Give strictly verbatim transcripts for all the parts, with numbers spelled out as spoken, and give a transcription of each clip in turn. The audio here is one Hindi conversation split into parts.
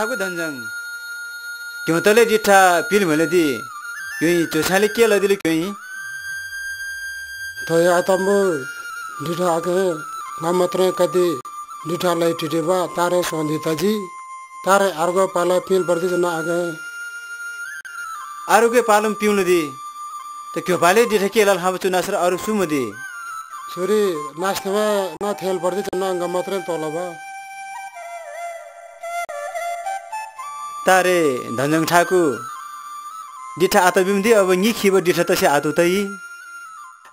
타고 단장 경찰에 디타 빌멀레디 교인 조사를 깨러들 교인 더 야담을 니라게 마마트레까지 니탈라이 디바 따라 선디타지 따라 아르고 팔라 필 버디잖아 아게 아르고 팔음 피우는디 또 교발에 디타케랄 하부투 나서 아르 숨디 소리 나스와 나텔 버디잖아 마마트레 돌아봐 तारे धनजंग ठाकु डिठा आता बिम्दी अब नि खिबो डिठा तसे आतो तई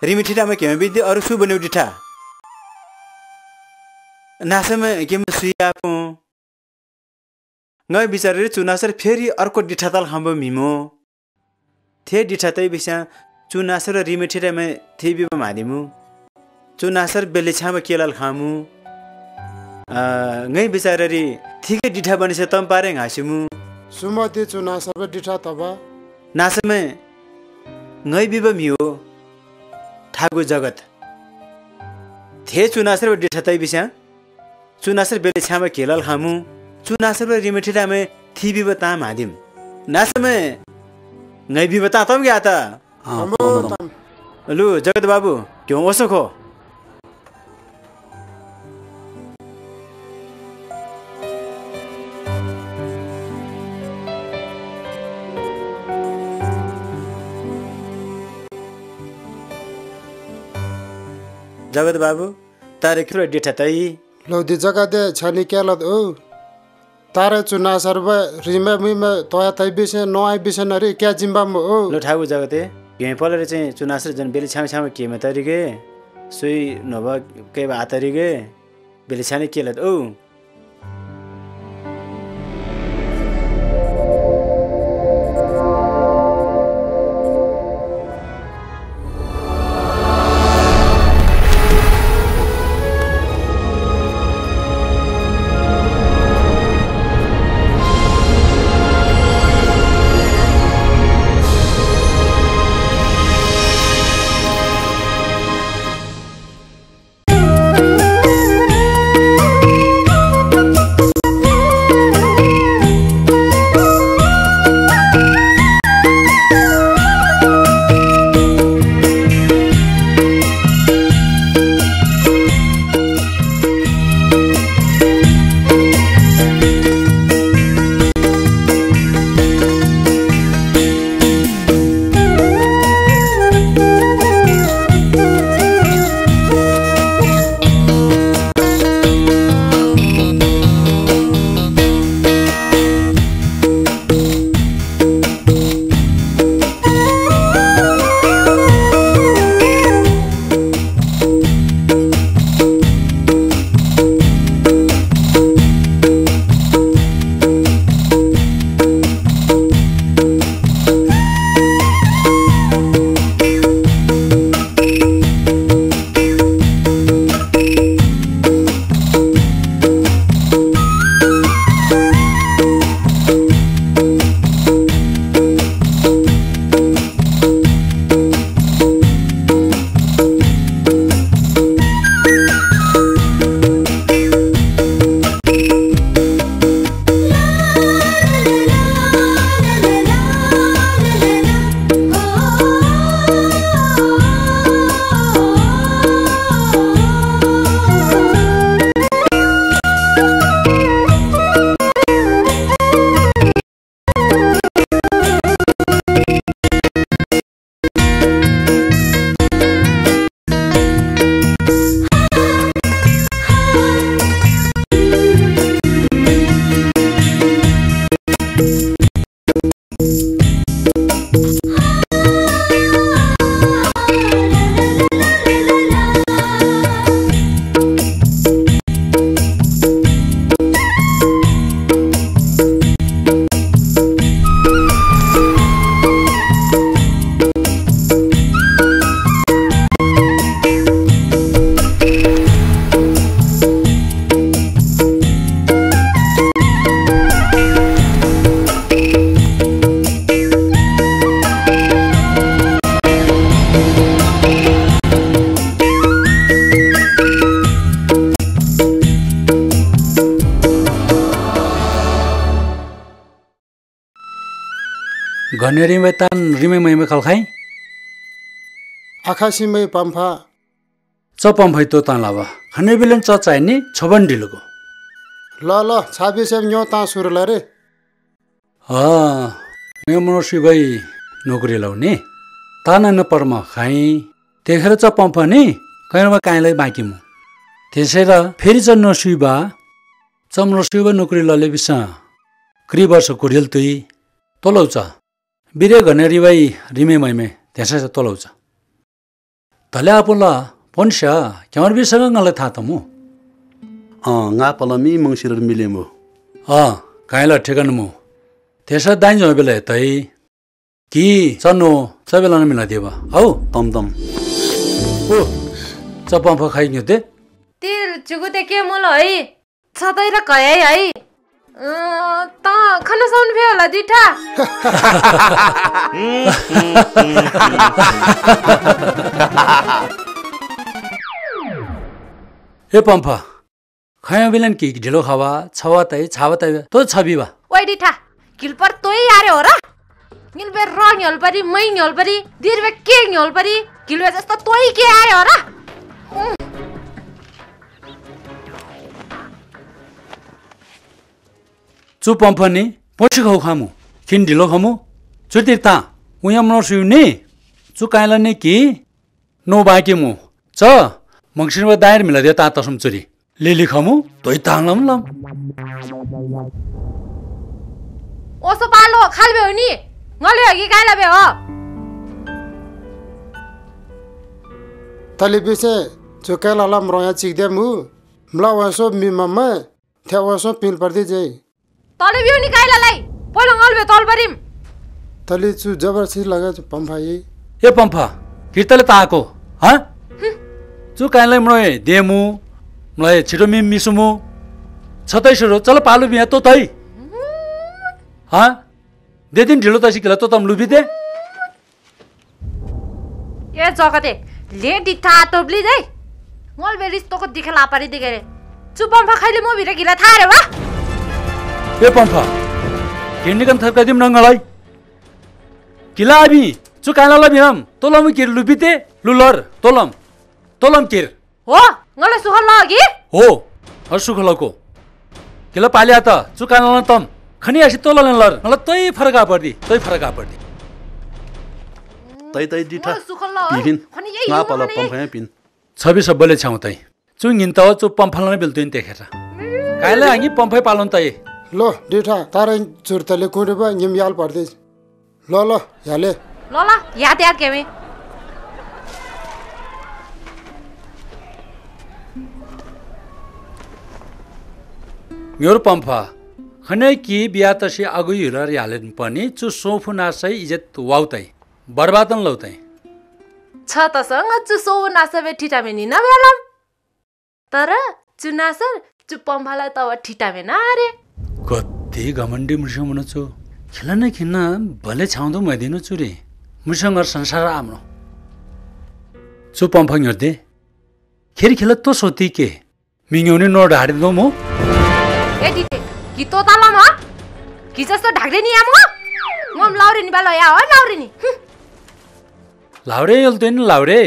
रिमिठिटा में केम बिदि अरु सु बन्यो डिठा नासमे केम सुया पो नय बिचारे चुनासर फेरि अर्को डिठा तल हमबो मिमो थे डिठा तई बिसा चुनासर र रिमिठिटा में थे बिबो मादिमु चुनासर बेले छामा केलाल खामु अ नय बिचारे रि ठीके डिठा बनिसे तम पारे हासिमु सुमति चुना सब डिठा तबा नासमे नय बिब मियो ठागु जगत थे चुनासर डिठा तै बिसा चुनासर बेले छामा केलाल खामु चुनासर रिमेठिटा में थि बिब ताम हादिम नासमे नय बिब ता तम ग्या ता लु जगत बाबु क्यों ओसखो जगत बाबू तारे क्यों डिठा तई लौदी जगह दे छानी क्या लद ओ तारे चुना सर्व रिमे मी में तोया तई बीस नौ आई बीस नरी क्या जिम्बा मो ओ लठागु जगते गेम पलरे चाहिँ चुनासर जन बेली छाम छाम के में तरीके सुई नभ के बा तरीके बेली छानी के लद ओ गनेरीमे तान रिमे मैमे खलखाई आकाशीमे पंफा च पंफै तो तान लावा खने बिलन च चाहिने छबन दिलको ल ल छाबीसेम न्यो ता सुरला रे हा मे मनोसी भाई नोकरी लाउने तान न परम खाई तेखेर च पंफा नि कैनमा काइलै बाकी मु त्यसैले फेरि ज नसुइबा चमरो सुइबा नोकरी लले बिसा क्री वर्ष कोरियल तुई तोलौचा बिरे गनेरी भाई रिमे मैमे त्यसै ज तोलौचा तले आपुला पन्सा क्यामर बिसँग गले था त मु अ nga palami mangsier milemo अ काइला ठेगान मु त्यसै दाइन जमे बेला हेतै कि चनो सबैला न मिला देबा औ तम तम ओ चपम फ खाइ न्यते तिर जुगुते के मोल है छदै र कय है अ त खान साउन भे होला दिठा ए पंफा खया बिलन की ढिलो खावा छवातै छवातै तो छबिबा ओइ दिठा किलपर तोय यारे हो र निलबे रङ हलपरी मै हलपरी दिरबे के हलपरी किलबे जस्तो तोय के आयो हो र चु पंफनी पोछि खौ खामु किन ढिलो खामु चुतिता उया मनो सुने चु काइला ने की नो बाके मु छ मंगसिरबा दायर मिला दे ता तसम चोरी लेली खामु तोय तांगलम लम ओसो पालो खालबे होनी ngale hagi काइला बे हो तले बिसे जो काइला लम रोया चिक दे मु मला वसो मि मम्मा थे वसो पिल परदे जई तले बिउ नि काइला लाई पहिलो ngale तल परिम तले चु जबरसी लगा पंफा ये ए पंफा कितले ताको ह चु काइला मरे देमु मलाई छिटो मिम मिसुमु छतै सुरो चल पालु बिया तो तै ह दे दिन ढिलो तसी किला तो तम लुबी दे ए जगते लेडी था तो ब्ली दे मोल बेरिस तो को दिखला पारी दे गरे चुप पंफा खाइले मो भिरे गिला था रे वा ए पंफा केनिकन थरका दिम नङलाई किला आबी चु काला ल बिराम तोलम किर लुबी दे लुलर तोलम तोलम किर हो ngale sukha lagi ho har sukha lako kela pali ata chukanlan tam khani asi tolan lar ngale toy faraka pardi toy faraka pardi tai tai ditha pin nga pala pampha pin chabi sabale chautai chungin ta chu pamphalana beltuin tekhera kaila hangi pampha palon tai lo ditha tarin churtale kodeba nyim yal pardi lo lo yale lo la yaad yaad kemi मेरो पंफा खने की बियातसी आगु हिरर यालेन पनि चु सोफुनासै इज्जत वाउतै बर्बादन लौतै छ तसँग चु सोफुनासै बे ठिटामेनी न बेलम तर चुनासर चु पंफाला तव ठिटामे न रे कति घमण्डी मुर्स मनचो खेलन खिन भले छाउँदो मदिनु चुरे मुसँग संसार आम्नो चु पंफा गर्दे खेर खेल तो सोती के मिङउने न ढाड्दो मो ए दिते कि तो ताला म कि जस्तो ढाक्दै नि याम म लाउरे नि बालो या हो लाउरे नि लाउरे यल्ते नि लाउरे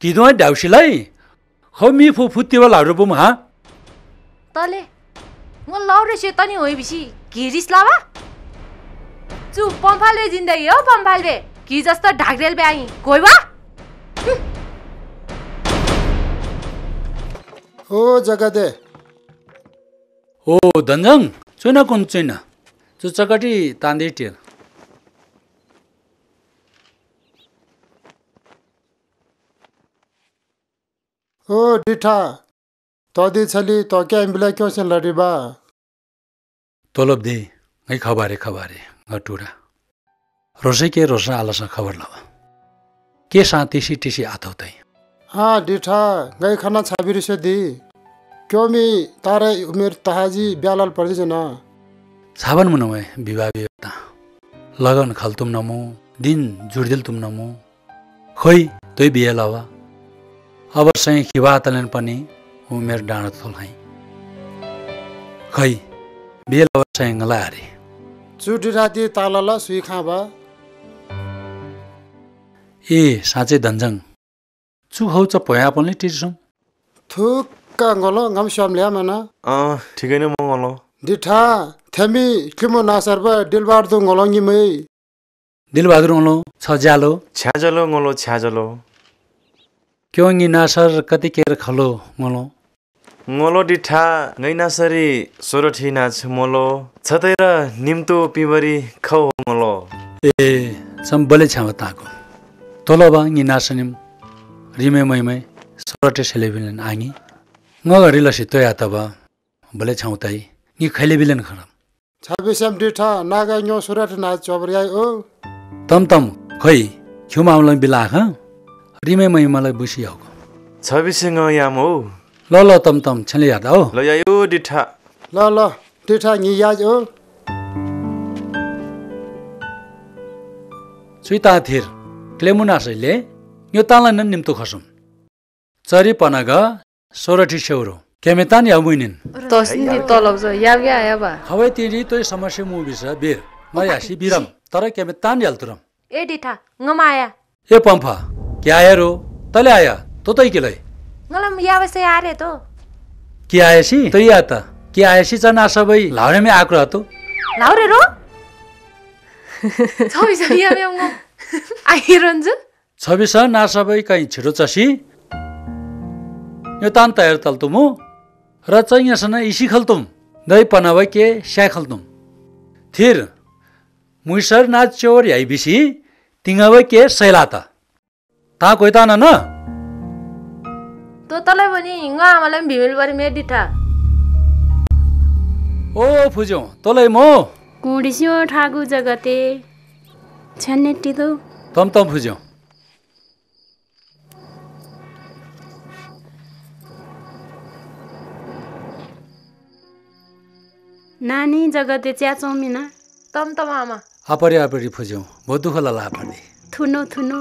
कि दो डाउसिलै खौ मि फु फुतिवा लाउरे बम हा तले म लाउरे से तनी होय बिसी गिरिस लावा चु पंफाले जिन्दगी हो पंफाले कि जस्तो ढाक्देल बे आइ कोइवा हो जगते ओ दंजङ चुना कुन चुना चु चकटी तान्दे टेर ओ दिठा तदि छली त के एम्बुला क्यों से लडीबा तलब दे नै खबारे खबारे गटुरा रोसे के रोसा आलासा खबर लावा के साथी सिटिसी आथौतै हा दिठा गै खाना छाबिरि से दि क्यों मी तारे उमेर ताहाजी ब्यालाल पर्दे जना सावन मनवे विवाह विवाह लगन खल तुम नमो दिन जुड़दिल तुम नमो खोई तोय बिहे लावा अब सही खिवा तलन पनि उमेर डाँड थोलाई खै बिहे लावा सही गला रे जुडी राती तालाला सुई खाबा ए साजे दंजंग चु हौ च पया पनि टिसुम थुक कांगोल ngam shamlya mana अ ठीकै न मंगलो दिठा थेमी किमो नासरबा दिलबार दु ngolongi मई दिलबार ngolo छजालो छजालो ngolo छजालो क्योंगी नासर कति केर खलो ngolo ngolo दिठा ngै नासरी सोरठी नाच मोलो छतैर निम्तो पिबरी खौ ngolo ए सम्बले छावताको तोलोबा ngि नासनिम रिमे मयमै सोरठे सेलेबिलन आंगी ngagari lasi toya taba bale chautai ni khaile bilen kharam chhabisam ditha naga nyo surat na chabriyai o tam tam khoi khuma amlan bila kha rime mai malai busi yaw chhabisang yam o lo lo tam tam chale ya o lo yayo ditha lo lo ditha ni yaj o suita thir klemuna sele nyotala nan nimto khasum chari panaga Sorathi शौरो केमेतान यामुइनिन तसिन तलब ज याग्या याबा हवे तिरी तोय समस्या मुबिस बेर मयासी बिरम तर केमेतान यालतुरम ए दिठा ngमाया ए पंफा क्या यारो तले आया तोतै केले ngलम यावसे आरे तो क्या आयसी तै आता क्या आयसी च ना सबै लाउरे में आक्रो तो लाउरे रो छबिस यामे म आइरन्ज छबिस ना सबै कै छिरो चसी यो तान तयार तल्तुमु र चाहिँ यसना इसी खल्तुम दै पनाव के स्या खल्तुम थिर मुइसर नाच चोर याई बिसी तिङाव के सैलाता ता कोइ तान न तो तले बनि ङ आमाले भिमेल बरि मे दिठा ओ फुजो तले मो कुडिसियो ठागु जगते छन्ने टिदो तम तम फुजो नानी जगते च्याचौ मिना तम तम आमा आपरी आपरी फुज्यौ बहुत दुख लला आपरी थुनो थुनो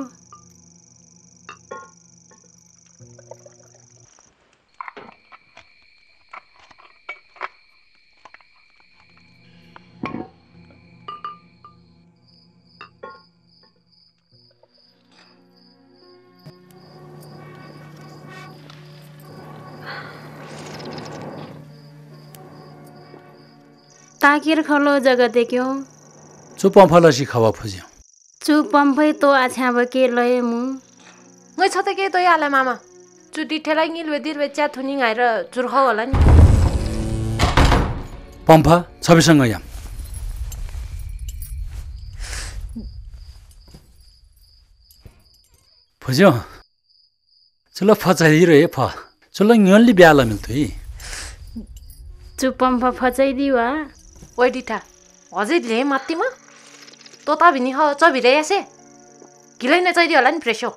ताकिर खलो जगते क्यों चु पंफला सि खवा फुज्यो चु पंफै तो आछ्या बके लय मु गय छते के तो याला मामा चु दिठेला गिल वेदिर वेच्या थुनि गाएर जुरखौ होला नि पंफा छबिसँग याम फुज्यो चलो फचाइ रहे फ चलो न्यलि ब्याला मिल्थै चु पंफा फचाइ दिवा ओइ दिठा अझै ले माथिमा तोता भिनि ह चबिले यासे किलै न चाहिदि होला नि प्रेसो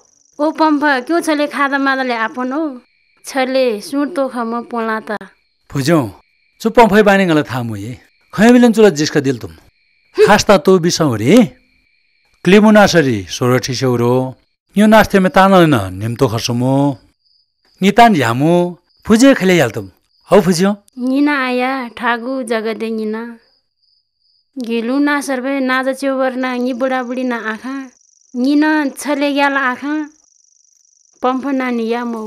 ओ पंफा क्यों छले खादा मादले आपनो छले सुट तो खम पोलाता फुजौ चु पंफै बानी गला थामु ए खयबिलन चुला जिसका दिल तुम खास्ता तो बिसौ रे क्लिमुनासरी सोरठी सौरो यो नास्ते में तान न निमतो खसमो नितान यामु फुजे खले याल तुम औ फुजौ निना आया ठागु जगते निना गिलु ना सर्वे ना जच्यो वरना नि बुढा बुढी ना आखा नि न छले याला आखा पंफ नानी या मौ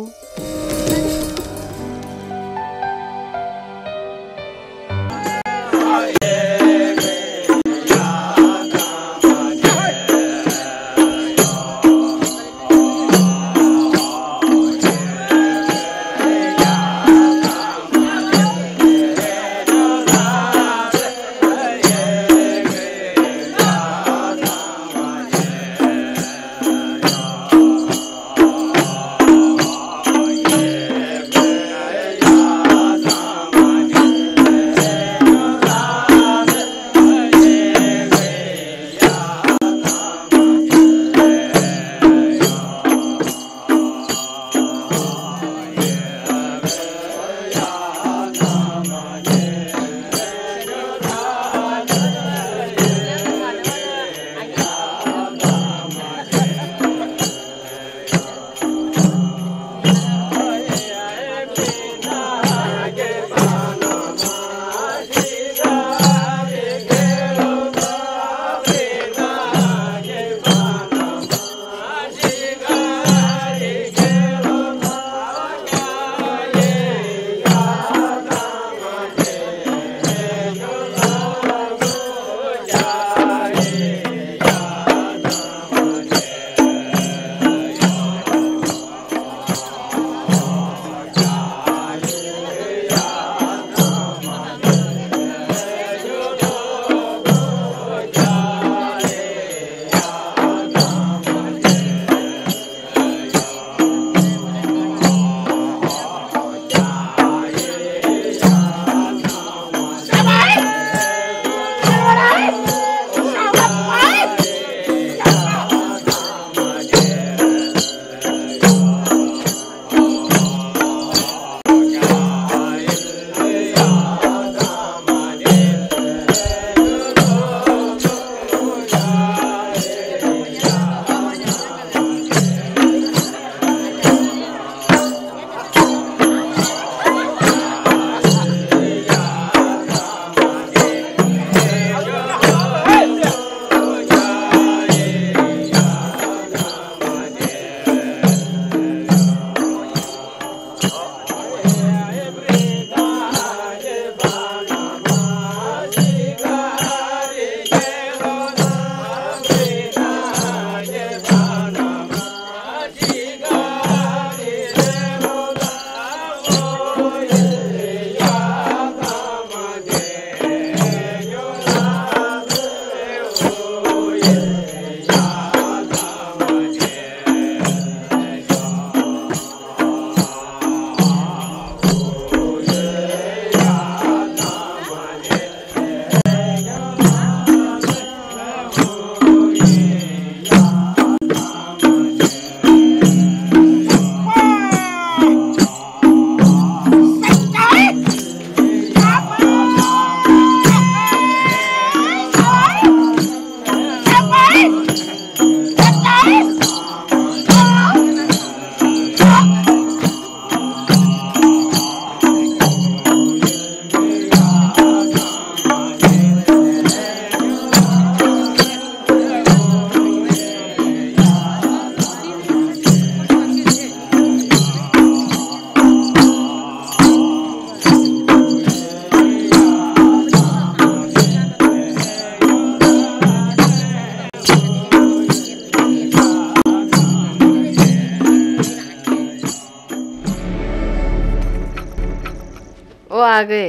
वे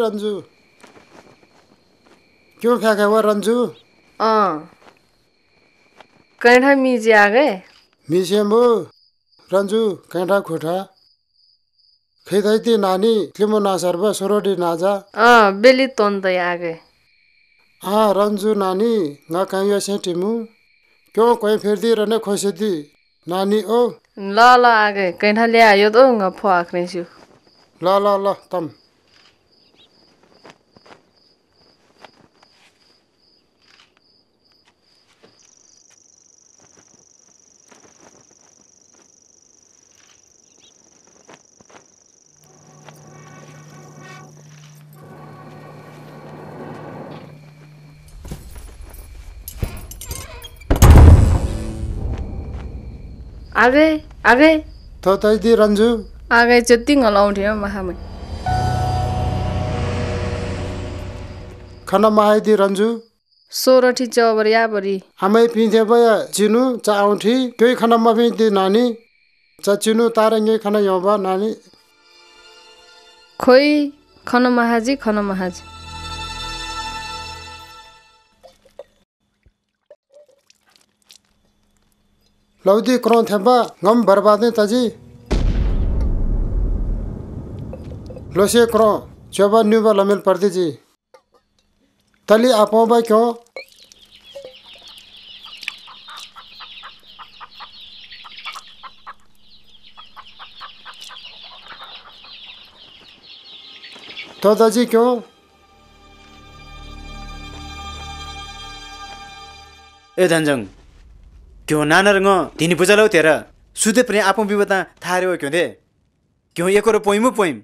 रंजू क्यों फेंका हुआ रंजू? हाँ कैठा मीजे आ गए मीजे मो रंजू कैठा खोटा खेदाई ती नानी क्लिमो ना सर्वा सोरोडी नाजा हाँ बेली तोन तो आ गए हाँ रंजू नानी ना कहीं ऐसे टीमू क्यों कोई फिर दी रने खोसे दी नानी ओ ला ला आ गए कैठा ले आयो तो ना फुआक नहीं चु ला ला ला तम आ गए आ गए तो ताई दी रंजू आ गए जत्ती गलाउँ थियो महामै खाना माई दी रंजू सोरठी जबर याबरी हमै पिथे बया चिनु चाउठी त्यै खाना मफि दी नानी चा चिनु तारङे खाना यबा नानी खोई खाना महाजी खाना महाजी लौदी क्रों थेबा गम बर्बाद ने ताजी लोसे क्रों चोबा न्यूबा लमिल पर्दी जी तली आपों बा क्यों तो ताजी क्यों ए धनजंग क्यों नानरंग तिनी बुझालो तेरा सुधे प्रे आपों विवता थारे हो क्यों दे क्यों एक और पोइम पोइम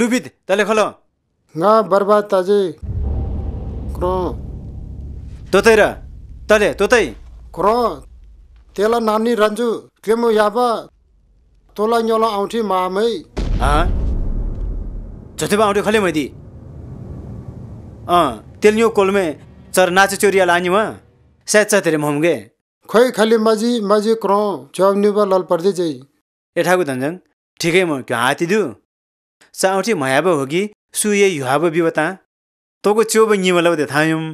लुबिद तले खलो ना बर्बाद ताजे क्रो तोते र तले तोते क्रो तेला नानी रंजू केमो याबा तोला न्योला औठी मामै हां जतेबा औठी खले मदी अ तेलन्यो कोलमे चर नाच चोरिया लानी वा सच छ तेरे मोमगे खोई खाली मजी मजी क्रो चौनी पर लल पर्दे जई एठाको धनजंग ठीक है म क्यों हाती दु साउठी मायाब होगी सु ये युहाब बिवता तो को चोब नि मलव दे थायम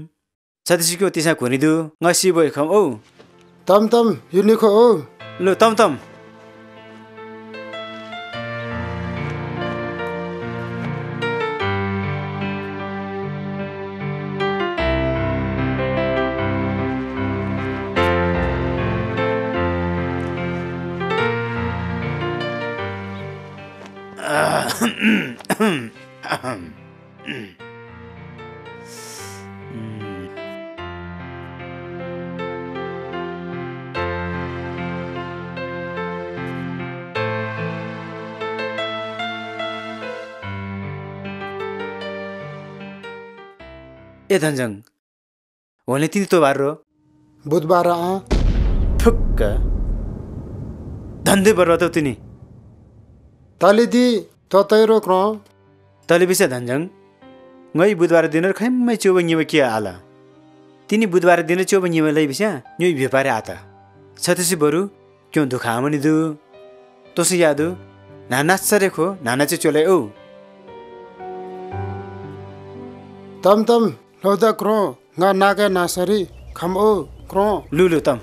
सतीश को तिसा कोनी दु ngasi boy kham ओ तम तम युनिको ओ लो तम तम ए धनजंग वोले तिनी तो बार रो बुधबार आ ठुक्क धन्दे बर्बाद हो तिनी ताली दी तो तैरो क्रो तले बिसे धनजंग गई बुधबार दिन खैमै चोब निवे के आला तिनी बुधबार दिन चोब निवे लै बिसा न्यु व्यापारी आता छतेसी बरु क्यों दुखामनि दु तोसी यादु नाना सरे खो नाना चे चोले ओ तम तम लौदा क्रो ना नागे नासरी खम ओ क्रो लुलु तम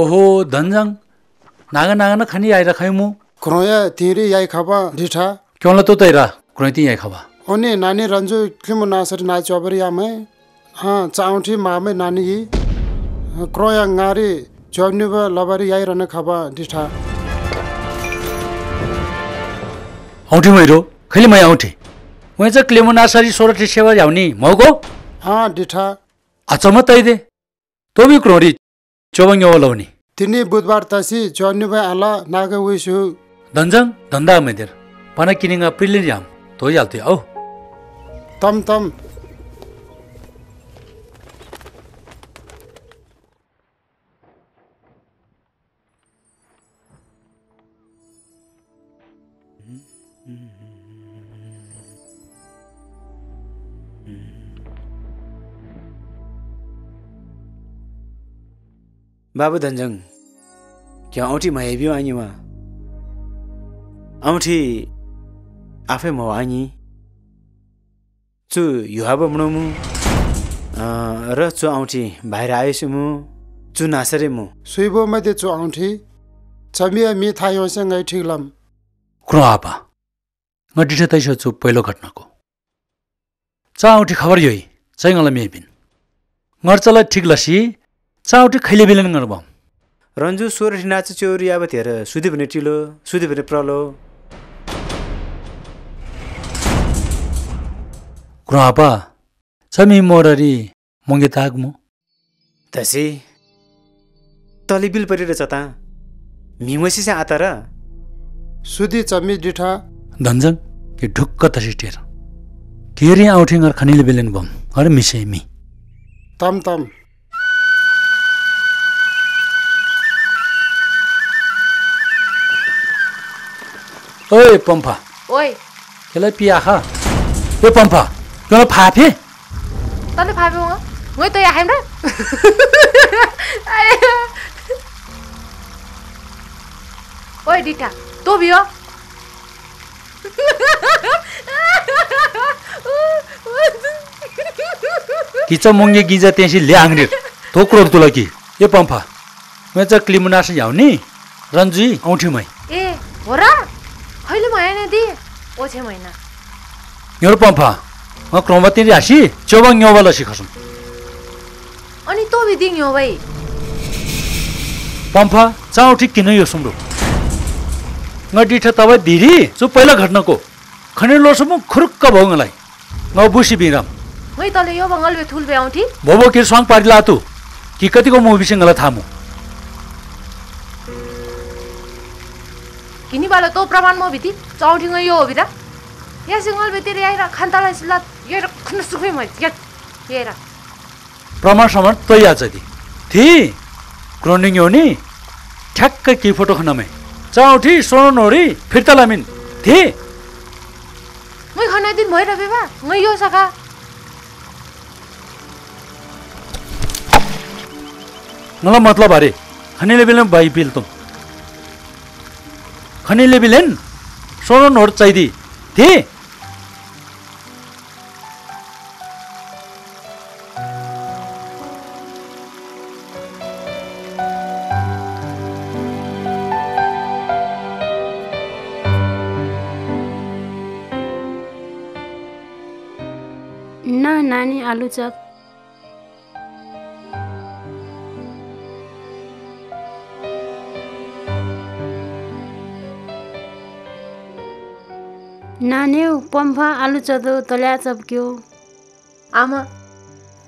ओहो धनजंग नागा नागा ना खानी आइ रखाय मु क्रोया तिरी याइ खाबा डिठा क्यों ल तो तैरा क्रोय ती याइ खाबा ओने नानी रंजू क्लिम नासरी नाइ चोबरी यामे हां चाउठी मामे नानी ही क्रोया गारी चोबनी ब लबारी याइ रने खाबा डिठा औठी मेरो खैले मय औठी वय ज क्लिम नासरी सोरठी सेवा याउनी मगो हां डिठा अचम तै दे तो भी क्रोरी चोबंग ओलौनी तिनी बुधबार तासी चौन्यू भाई आला नागा हुई शु धनजंग धंधा में देर पाना किनिंगा प्रिलिन याम तो यालते आओ तम तम बाबू धनजंग क्या औठी माया भी आनी वहाँ 아무튼 앞에 뭐 아니? 주 유하버 무너무 어라주 아무튼 마이라이스무 주 나서리무 수입어마대 주 아무튼 잠이야 미 타이어생의 틀람 그러하바 나 디저트에서 주 별로 같나고 자우티 가버려이 자잉알라 미빈 머찰라 틀라시 자우티 칼레빌는 거봐 런주 소르티나츠 조리아바테르 수디브네 틸로 수디브네 프라로 그러하바 잠이 모라리 몽게 다그모 다시 떨리빌 버리라 자다 미모시세 아따라 수디 잠이 디타 던전 그 덕가 다시 테라 테리 아우팅어 카닐 빌린 범 어르 미세미 탐탐 어이 펌파 어이 켈라 피아하 왜 펌파 너 파피 너네 파피 뭔가 왜 또야 하임라 어이 디타 또 비어 기차 몽게 기자 텐시 량니 도크로 돌아기 예 펌파 매자 클리무나시 야우니 런지 아우티마이 에 뭐라 하일로 마야네디 오제 마이나 열 펌파 어 크롬바티리 아시 저방 요발라시 가슴 아니 또 비딩 요바이 펌파 자우티 기노 요숨루 나 디타 따와 디리 저 पहिला घटनाको खनेलोसम खुरक्का भंगलाई न बुसी बिराम मै तले यो भंगल बे थुल बे आउठी बबो के संग पारि लातु कि कतिको म बिसंगला थामु किनी बाला तो प्रमाण म बिति चौठी गयो हो बिदा या सिंगल बे तेरे आइरा खानताला सिला ये खन सुखै म या येरा प्रमाण समर तया जदी थी क्रोनिंग योनी ठ्याक्क के फोटो खनामे चौठी सोनोरी फिरता लामिन थी मैं खाना दिन भैर बेबा मैं यो सका नला मतलब अरे खने लेबिल भाई बिल तुम खने लेबिलन सोनोन और चाहिए थी आलू चक नाने पंफा आलू चदो तल्या चप क्यों आमा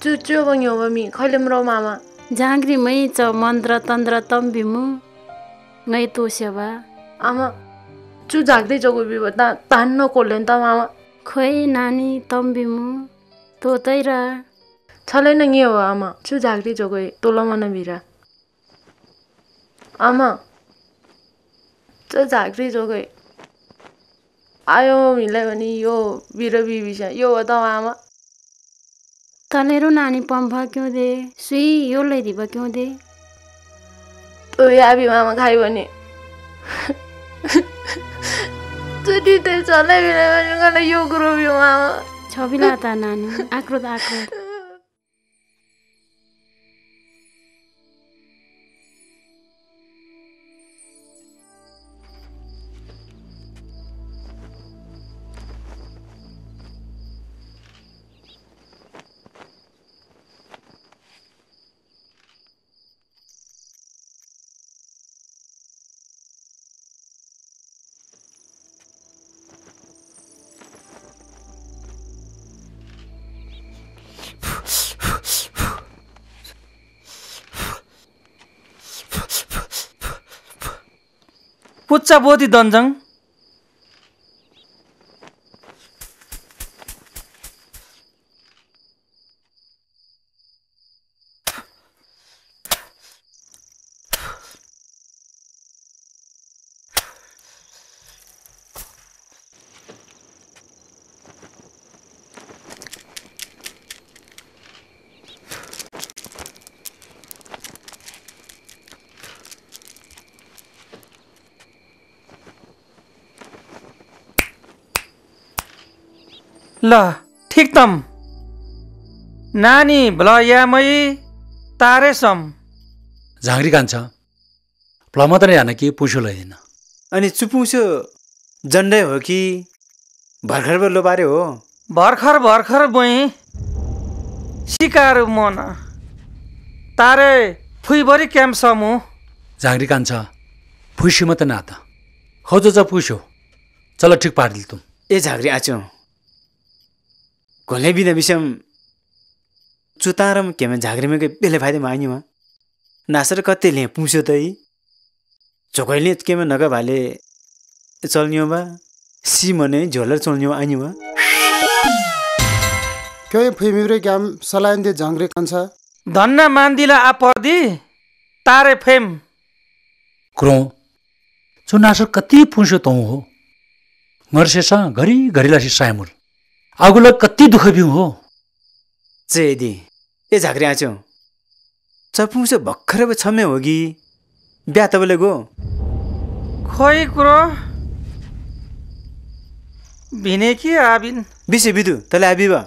चुच्चो बंग्यो बमी खले मरो मामा झांगरी मई च मंत्र तंत्र तम बिमु नई तो सेवा आमा चु जागदे जगो बिबता तान न कोलेन त मामा खोई नानी तम बिमु 도대라 잘해는이요 아마 주작리 저거 돌아만은 미라 아마 주작리 저거 아요 밀레니 요 미러비비샤 요 왔다 아마 달래로 나니 펌파 교대 수이 요 레디바 교대 또야비 마마 가이버니 저리대 잘해는 거는 요 그룹이 마마 छविलाता नानी आक्रोद आक्रोद पुच्चा बोधी दंजंग ल ठीक तम नानी ब्लयामई तारेसम झांगरी कान्छ प्लमतने याना कि पुसो लैदिन अनि चुपुसो जन्डै हो कि भर्खर बल्लो बारे हो भर्खर भर्खर बई शिकार मन तारे फुइबरी क्याम समु झांगरी कान्छ फुसि मत नाता खोजो जा पुसो चलो ठीक पार्दिल तुम ए झांगरी आचो घोले बिना विषम चुतारम केम झांगरीमै बेले फाइदा मानिमा नासर कते ले पुसो तै झोकैले केम नगा भाले चल्नियो बा सी मने झोलर चल्नियो आनिमा क्यों फेमिरे ग्याम सलाइन दे झांगरी कान्छ धन्ना मान्दिला आपदी तारे फेम क्रो जो नासर कति पुसो तौ हो मर्सेसा घरी घरीला सिसायमुल आगुला कति दुख बिउ हो जेदी ए झांगरी आचो चपुसे भक्खर ब छमे होगी ब्या तबले गो खोइ कुरो बिने कि आबिन बिसे बिदु तले आबि बा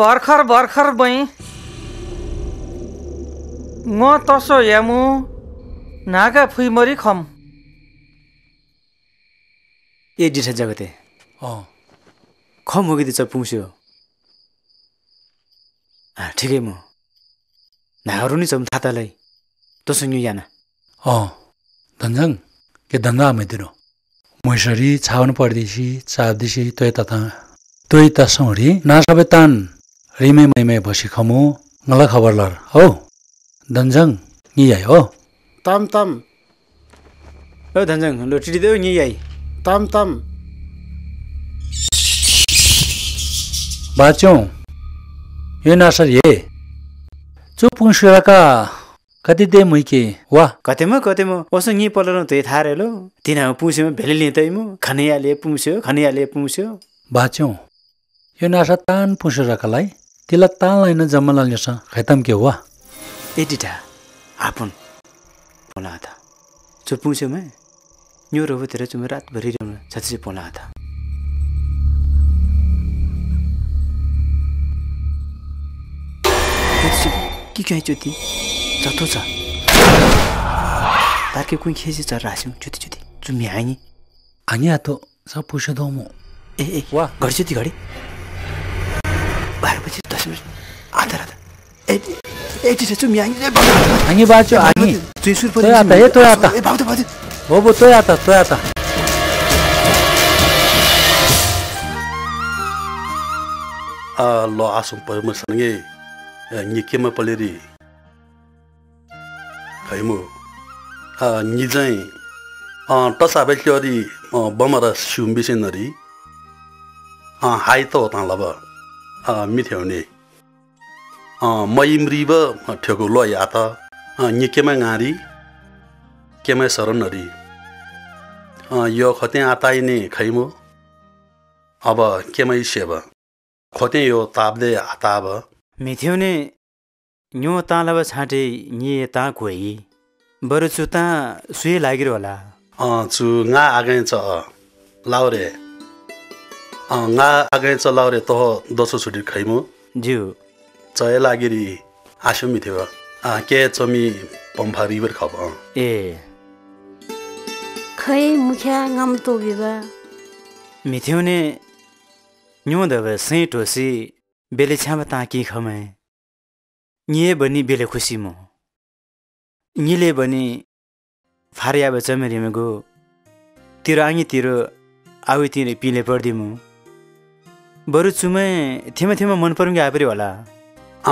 भर्खर भर्खर बई म तसो यामु नागा फुइमरी खम ए डिठा जगते अ खम होगी त पुसो आ ठीकै म नाहरू नि चम थातालाई तसन्यु याना अ धनजङ के धनगा मदिरो मोइसरी छावन परदेशी चाबदेशी तोय तथा तोय तसौरी नासबे तान रिमे मैमे बसी खमु नला खबर लर हो धनजङ नि याय हो तम तम ओ धनजङ लोटी देउ नि याय तम तम बाचों ये नासर ये चुप पुंशुरा का कति दे मुई के वाह कते म कते म ओसो नि पलरन ते थारे लो तिना पुंसे म भेले नि तै म खनियाले पुंस्यो खनियाले पुंस्यो बाचों यो नासा तान पुंशुरा का लाई तिला तान लाइन जम्मल ल्यसा खैतम के वाह ए डिटा आपुन बोला था चुप पुंसे म न्यू रोबो तेरे चुमे रात भरी रहना छत्तीस पोला था की क्या है चुती जातो जा तार के कोई खेजी जा राशि में चुती चुती चुम्मी आयी आयी आतो सब पूछे दो मो ए ए वाह घड़ी चुती घड़ी बारह बजे दस मिनट आधा आधा ए ए चीज़ चुम्मी आयी आयी बात जो आयी तो आता है तो आता बात बात वो वो तो आता तो आता आ लो आसुम पर मसंगे निके में पलेरी कहीं मो आ निजाई आ तसाबे क्योरी बमरा शुम्बिसे नरी आ हाई तो तालाबा आ मिथ्योने आ मई मरीबा ठेको लो याता आ निके में गारी के मैं सरन नरी यो खोते आता ही नहीं खाई मो अब के मैं शेवा खोते यो ताबदे आता अब मिथियों ने न्यू तालाब छाटे ये ताकोई बरुचुता सुई लागिर वाला चु ना आगे चा लाओरे ना आगे चा लाओरे तो दो सौ सुधीर खाई मो जी चाय लागिरी आशु मिथिवा आ के चमी पंभारी बर खावा ए खै मुख्या गम तो बिबा मिथ्योने न्यू दव सेटोसी बेले छ्यामा ताकी खमे निए बनी बेले खुसी मो निले बनी फारिया बच मेरीमे गो तेरो आंगी तेरो आवी तिरे पिले पर्दि मो बरु चुमे थेमा थेमा मन परुंगे आपेरी होला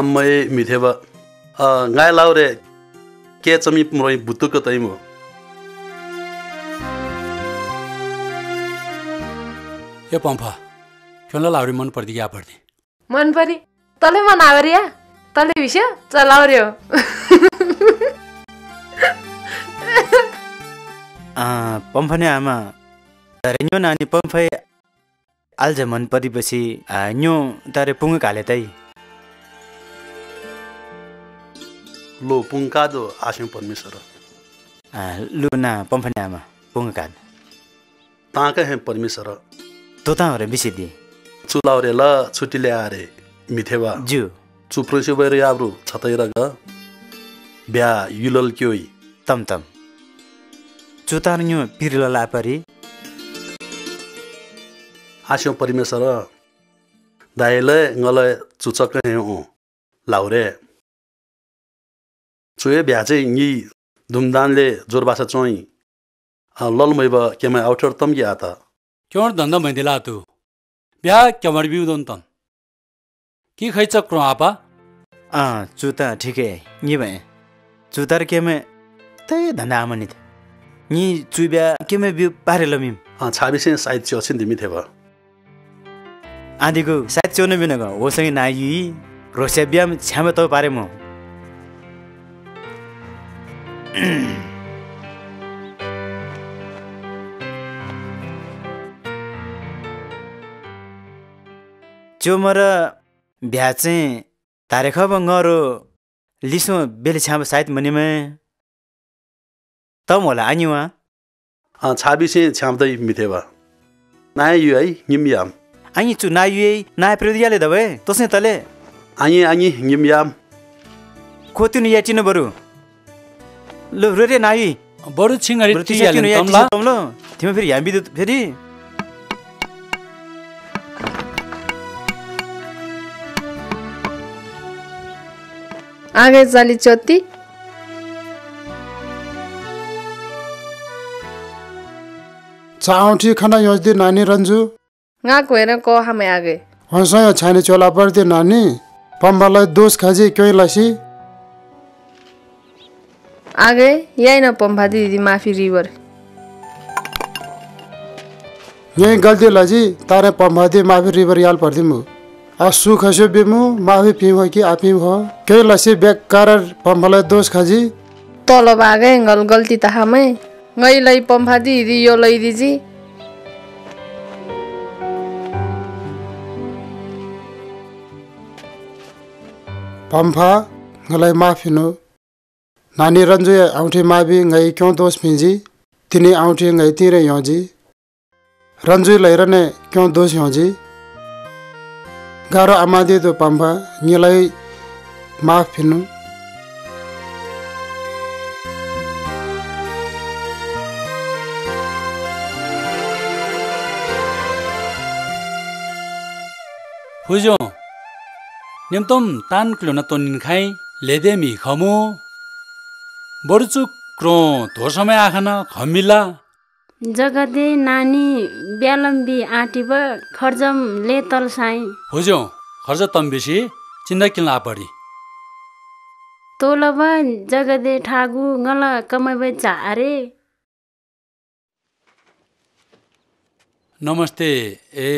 अम्मै मिथेबा अ गाय लाउरे के चमी मरै बुतुक तै मो ये पंपा क्यों लाउरी मन पर्दी क्या पर्दी मन परी तले मन आवरिया तले विषय चलाउरियो आ पंफने आमा तरेन्यो नानी पंफे आल जमन परी बसी न्यो तारे पुंग काले तई लो पुंग कादो आशिम परमेश्वर आ लुना पंफने आमा पुंग काद ताके हैं परमेश्वर तो तारे बिसिदी 주라우레라 주틸레아레 미테와 주 주프로시베르 야브루 차타이라가 베아 유럴 교이 땀땀 주타르뉴 비르라라파리 아시오 파리메사라 다일레 응알레 주차카헤오 라우레 주에 베아제 니 둠단레 조르바사 쪼이 랄마이바 케마 아우터 땀기 아타 क्यों धंधा मंदिर लातू ब्याह क्या मर भी उधर तम की खाई चक्रो आपा आ चूता ठीक है ये मैं चूता रखे मैं ते धंधा आमनित ये चूबिया के मैं भी पारे लमीम आ छाबीसे साइड चौसिन दिमी थे बा आदि को साइड चौने भी नगा वो संग ना यू रोशेबिया में छामे तो पारे मो जो मरा ब्याचे तारेखा बंगारो लिसो बेल छाप सायद मनी में तब मोला आनी हुआ हाँ छाबी से छाप दे मिथे बा ना यू आई निम्याम आनी चु ना यू आई ना प्रदिया ले दबे तो से तले आनी आनी निम्याम कोतु नहीं आती न बरु लो रोटे ना यू बरु चिंगरी तीन यानी तमला तमलो तीन फिर यामी तो फिरी आगे जाली चोती चाउंटी खाना योजदी नानी रंजू ना कोई ना को हमें आगे हंसा या छाने चोला पर दे नानी पंबाला दोस्त खाजी क्यों लाशी आगे यही ना पंबा दीदी माफी रिवर यही गलती लाजी तारे पंबा दी माफी रिवर याल पर दी मु आसु खाशो बीमु माफी पीम हो कि आपीम हो के लसी बेकारर पंभले दोष खाजी तलो बागे गल गल्ती त हमै गई लई पंभा दिदी यो लई दिजी पंभा गलाई माफी नो नानी रंजो औठी माबी गई क्यों दोष मिजी तिनी औठी गई तिरे योजी रंजो लइरने क्यों दोष योजी गारो आमादे तो पंभा निलाई माफ फिनु फुजो निम तुम तान क्लो न तो निन खाई लेदे मी खमो बरचु क्रो तो समय आखना खमिला जगदे नानी ब्यालम्बी आँटी ब खर्जम ले तल साई हुजो खर्ज तम बेसी चिन्दा किल्ला पड़ी तोलबा जगदे ठागु गला कमाबे चारे नमस्ते ए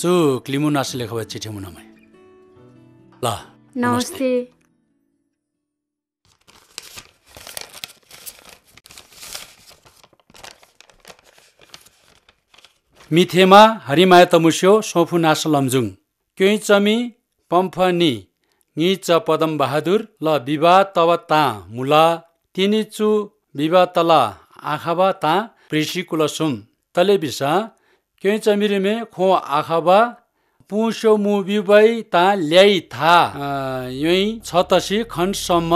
चु क्लिमुनास लेखवा चिठी मुनामै ला नमस्ते मिथेमा हरिमाया तमुस्यो सोफु नास लमजुङ क्यों चमी पंफनी निच पदम बहादुर ल विवाह तव ता मुला तिनी चु विवाह तला आखाबा ता प्रिसिकुलसुम तले बिसा क्यों चमीरे में खो आखाबा पुशो मुबिबाई ता ल्याई था यही छतसी खण्डसम्म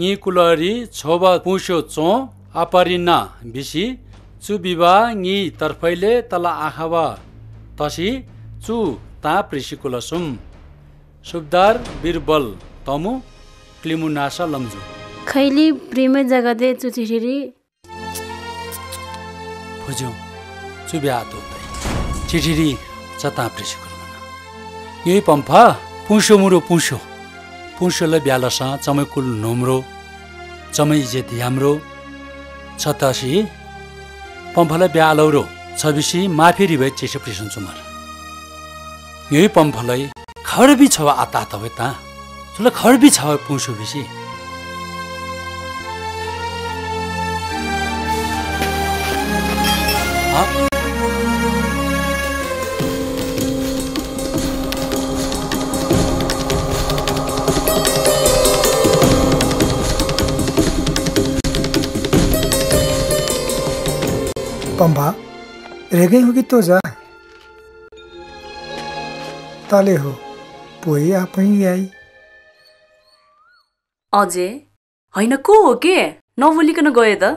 निकुलरी छोबा पुशो चो आपरिना बिसी चु विवाह नि तर्फैले तला आखावा तसी चु ता प्रिसिकुलसुम सुब्दार बिरबल तमु क्लिमुनासा लम्जु खैली प्रेम जगदे चुचिरी भुजौ चुब्या तो चिठिरी चता प्रिसिकुल यही पंफा पुशो मुरो पुशो पुशोले ब्यालसा चमै कुल नोम्रो चमै इज्जत हाम्रो छतासी पंफाले ब्यालौरो छबिसी माफी रिबे चिसो प्रिसन चुमार यही पंफाले खरबी छवा आता तबे ता सुले खरबी छवा पुशो बिसी Pamba, reggae ho gito ja. Tale ho, poi apni ai. Ajay, haina ko ho ke? No boli kana gaye ta?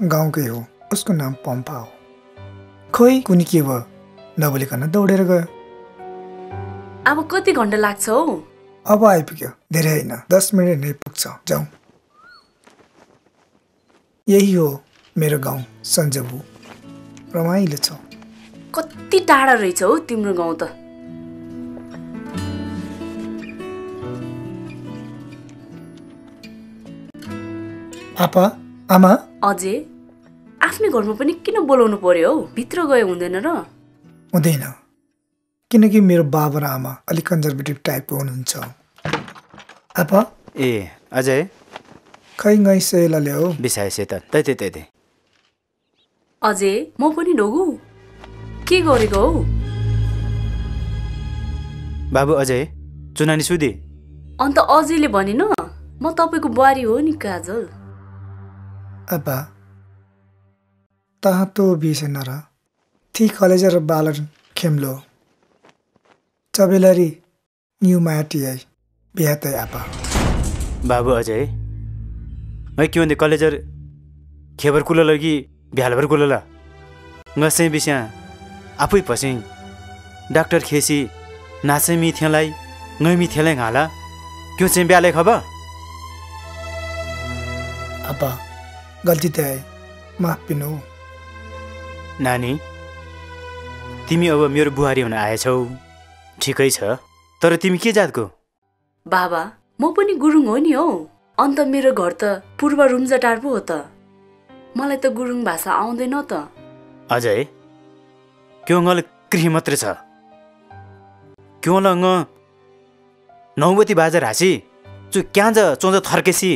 गांव के हो, उसको नाम पंपा हो। खोई कुनी के वो, नबोली करना दौड़े रह गए। अब कति घंटे लाग छौ? अब आइपुग्यो, धेरै हैन, दस मिनेट नै पुग्छ, जाऊ। यही हो मेरो गाउँ सन्जबु, रमाइलो छ। कति टाढा रहेछ हो तिम्रो गाउँ त? आपा, आमा अजय, आफ्नै घरमा पनि किन बोलाउनु पर्यो हो? भित्र गए हुँदैन र? हुँदैन। किनकि मेरो बाबा र आमा अलि कन्जर्भेटिभ टाइपको हुनुहुन्छ। आपा? ए, अजय। खै गइसेला ल्याउ। बिसाएसे त। तै तै तै। अजय, म पनि ढोगु। के गरेको हो? बाबु अजय, चुनानी सुदी। अन्त अजयले भनेन? म तपाईको बुहारी हो नि काजल। अब ताहा तो बीसे नरा थी कलेजर बालर खेमलो चबेलरी न्यू मायाटी आई बेहतर आपा बाबू अजय मैं क्यों ने कलेजर खेबर कुला लगी बिहालबर कुला ला गसे बिशा आपु ही पसंग डॉक्टर खेसी नासे मीठियाँ लाई गए मीठियाँ ले घाला क्यों से बिहाले खबा आपा गल्ती त आए माफ पिनु नानी तिमी अब मेरो बुहारी हुन आएछौ ठिकै छ तर तिमी के जातको बाबा म पनि गुरुङ हो नि हो अन्त मेरो घर त पूर्व रुम्जाटार पो हो त मलाई त गुरुङ भाषा आउँदैन त अजय क्योङल कृहि मात्र छ क्योङल नौबती बाजा रासी चु क्याज चोज थर्केसी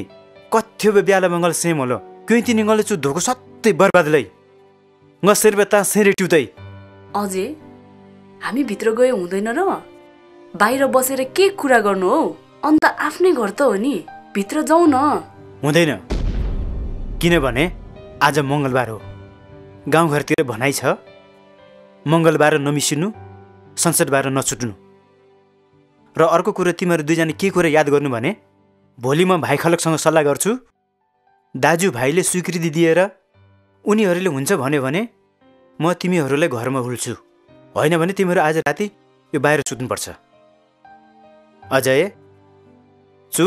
कथ्यो बे ब्याला मंगल सेम होलो क्यों तीन इंगले चु धोको सत्ते बर्बाद लाई, ग सिर बेता सिर टूटाई। अजय, हमी भीतर गए उन्हें न रहा, बाहर बसेरे के कुरा करनो, अंता अपने घर तो होनी, भीतर जाऊँ ना। उन्हें न, किने बने, आज मंगलवार हो, गांव घर तेरे बनाई छा, मंगलवार नमिशनु, संसदवार नचुटनु, र और को कुरती मर दुजाने के कुरे याद करनु बने, भोली म भाई खलकसँग सल्लाह गर्छु दाजु भाईले स्वीकृति दिएर उनीहरुले हुन्छ भन्यो भने म तिमीहरुलाई घरमा हुल्छु हैन भने तिमीहरु आज राति यो बाहिर सुत्नु पर्छ अजय चु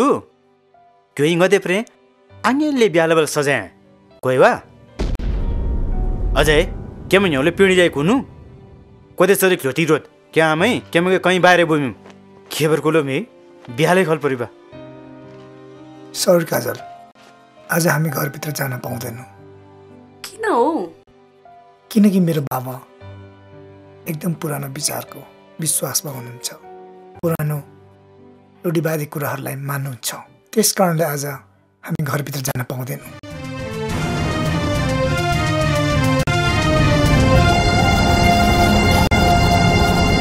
क्योइ गदे प्रे आङेले ब्यालबल सजाए कोइ वा अजय के मन्यौले पिडी जाय कुनु कोदे सरी खलोटी रोत क्या आमै के मगे कहीं बाहिर बुमि खेबर कोलोमे ब्यालै खल परिबा सर काजल आज हामी घर भित्र जान पाउँदैनौ किन हो किनकि मेरो बाबा एकदम पुरानो विचारको विश्वासमा हुनुहुन्छ पुरानो रूढिवादी कुराहरुलाई मान्नुहुन्छ त्यसकारणले आज हामी घर भित्र जान पाउँदैनौ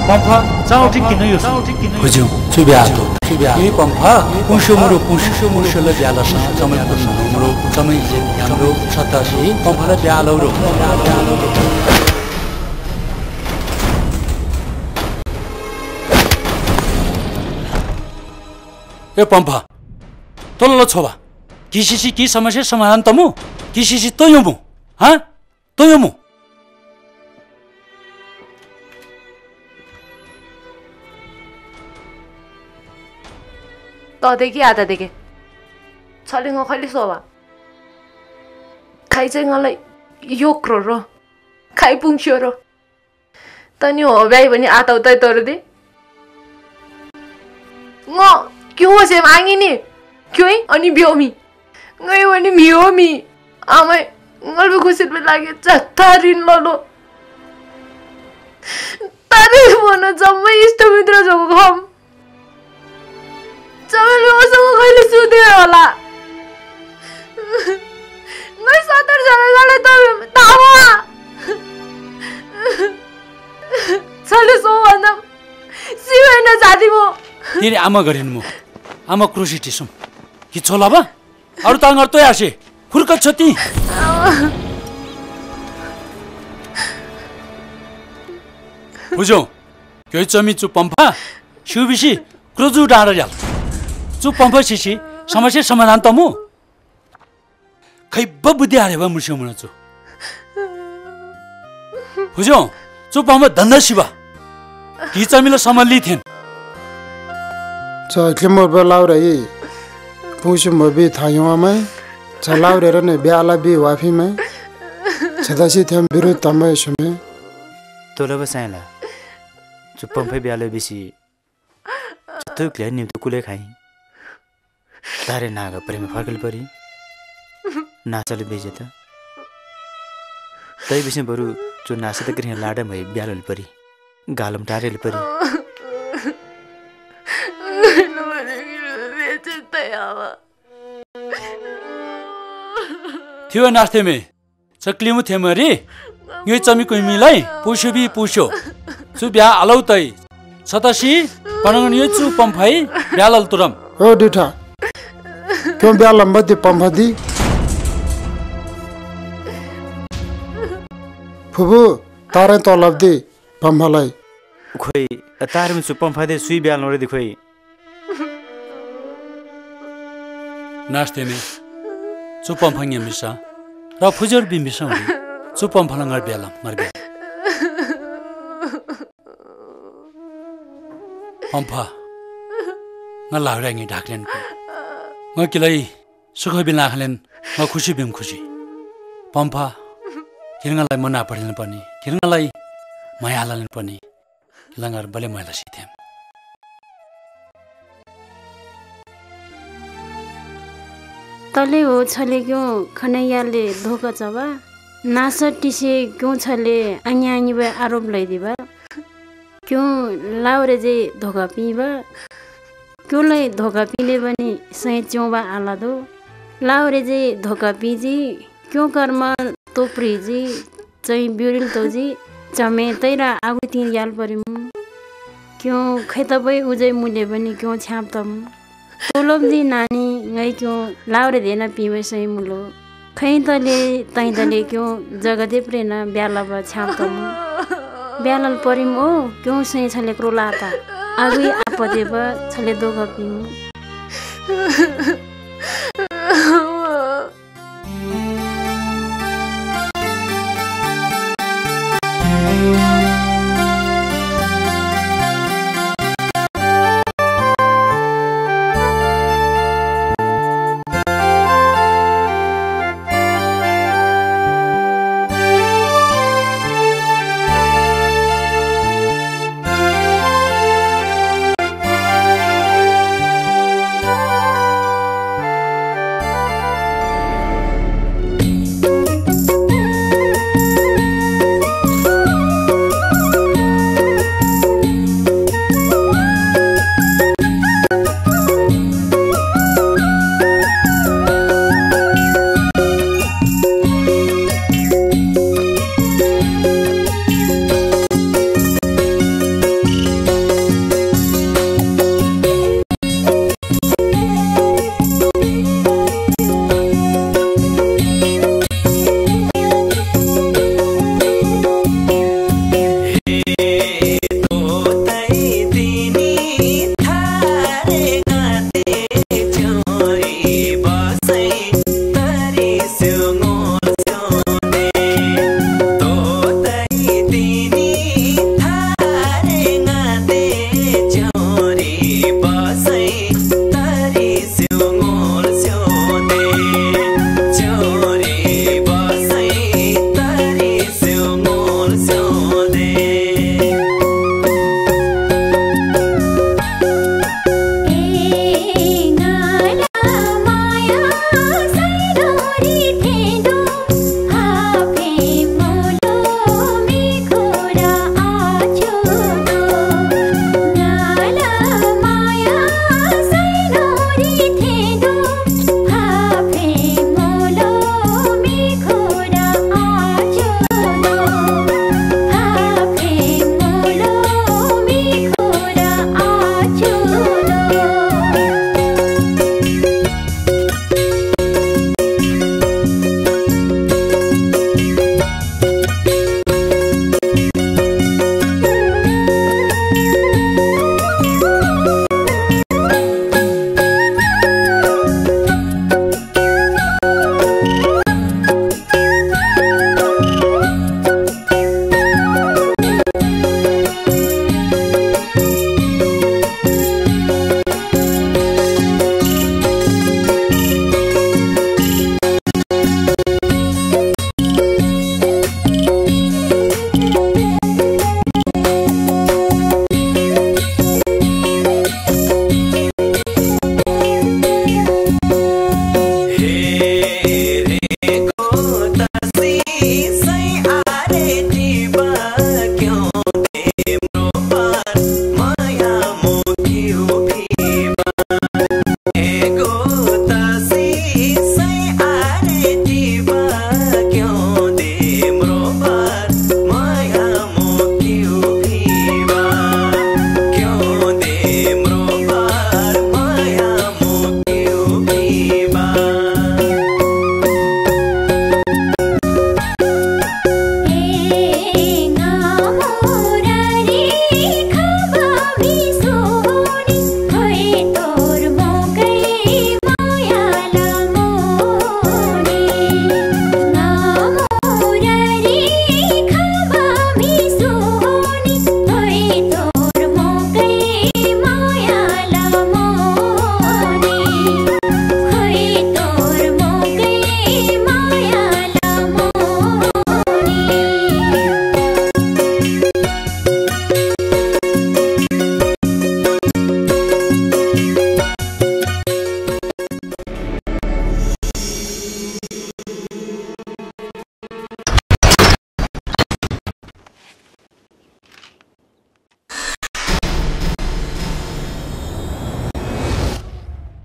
पंपा जाओ ठीक किन्हीं हो जाओ ठीक किन्हीं हो जो सुबह आतो ये पंपा पुष्य मरो पुष्य पुष्य लग जाला साथ समय पुष्य मरो समय जेल मरो छतासी पंपा लग जाला रो ये पंपा तो लो छोवा किसी सी की समस्या समाधान तमु किसी सी तो योमु हाँ तो योमु 또 되게 아다 되게. 차링어 걸리서 와. 가이쟁알라 욕로로. 가이붕쇼로. 또니 어베이 보니 아다 떠이 떠르디. 뭐 교호세 망이니. 교이 아니 비오미. 너이 원이 미오미. 아마 얼굴 고실을 나게 자타린 로로. 다들 보는 정말 이스토미 들어 저거 험. चमेल मौसम को कहीं सुधे होला मैं सातर जाने जाने तो तावा चले सो वनम सिवे ना जाती मो तेरे आमा करें मो आमा क्रोशी टीसम ये चला बा और तांगर तो यासे खुरकत छती 보죠. 결점이 쭈뻔파 슈비시 그러두 라르랴 쭈뻔파 시시 사마시 사마난 떠무 가이바 부디 아래바 무시오무나쭈 보죠. 쭈뻔파 단나시바 디짜밀라 사말리텐 저 김모버 라우라이 부시모비 다용아마이 저 라우레라네 베알라비 와피마이 제다시 템 비루 담마이 슈메 돌아봐 사이라 쭈뻔파 베알라비시 저토클레 님도 꿀레카이 다레 나가 프레메 파글버리 나살이 베제다 다이 비신 버루 저 나사다 그린 라다마이 베알라버리 गालम डारे लिपरी। लो मरे किलो बेचता यावा। थियो नाश्ते में चकली मुझे मरी। ये चमी कोई मिलाई पूछो भी पूछो। सुबह आलाउ ताई। सताशी पनगन ये चु पंपाई ब्यालल तुरम। ओ डिठा। क्यों ब्यालम बदी पंपादी? फुबू तारे तो लब्दी। पंभालाई खोई अतार में सुपम फादे सुई ब्याल नोरे दिखोई नाश्ते में सुपम फंगे मिशा राफुजर भी मिशा होगी सुपम फलंगर ब्याला मर गया पंपा ना लावरेंगे ढाकलेन को ना किलाई सुखो भी लाखलेन ना खुशी भी खुशी पंपा किरंगा लाई मना पढ़ने पनी किरंगा लाई माया लालन पनी लंगर बले मायला सीते तले वो छले क्यों खनैयाले धोका जवा नासा टिसे क्यों छले अन्यानी बे आरोप लाई दिवा क्यों लावरे जे धोका पीवा क्यों लाई धोका पीले बनी सहेच्यों बा आला दो लावरे जे धोका पीजी क्यों कर्मा तो प्रीजी चाइ ब्यूरिल तोजी चमे तेरा आगु तीन याल परिम क्यों खेता भाई उजय मुले बनी क्यों छाप तम तोलब दी नानी गई क्यों लावरे देना पीवे सही मुलो खई तले तई तले क्यों जगते प्रेना ब्याला बा छाप तम ब्यालल परिम ओ क्यों सही छले क्रोलाता आगु आपदे बा छले दो गपिम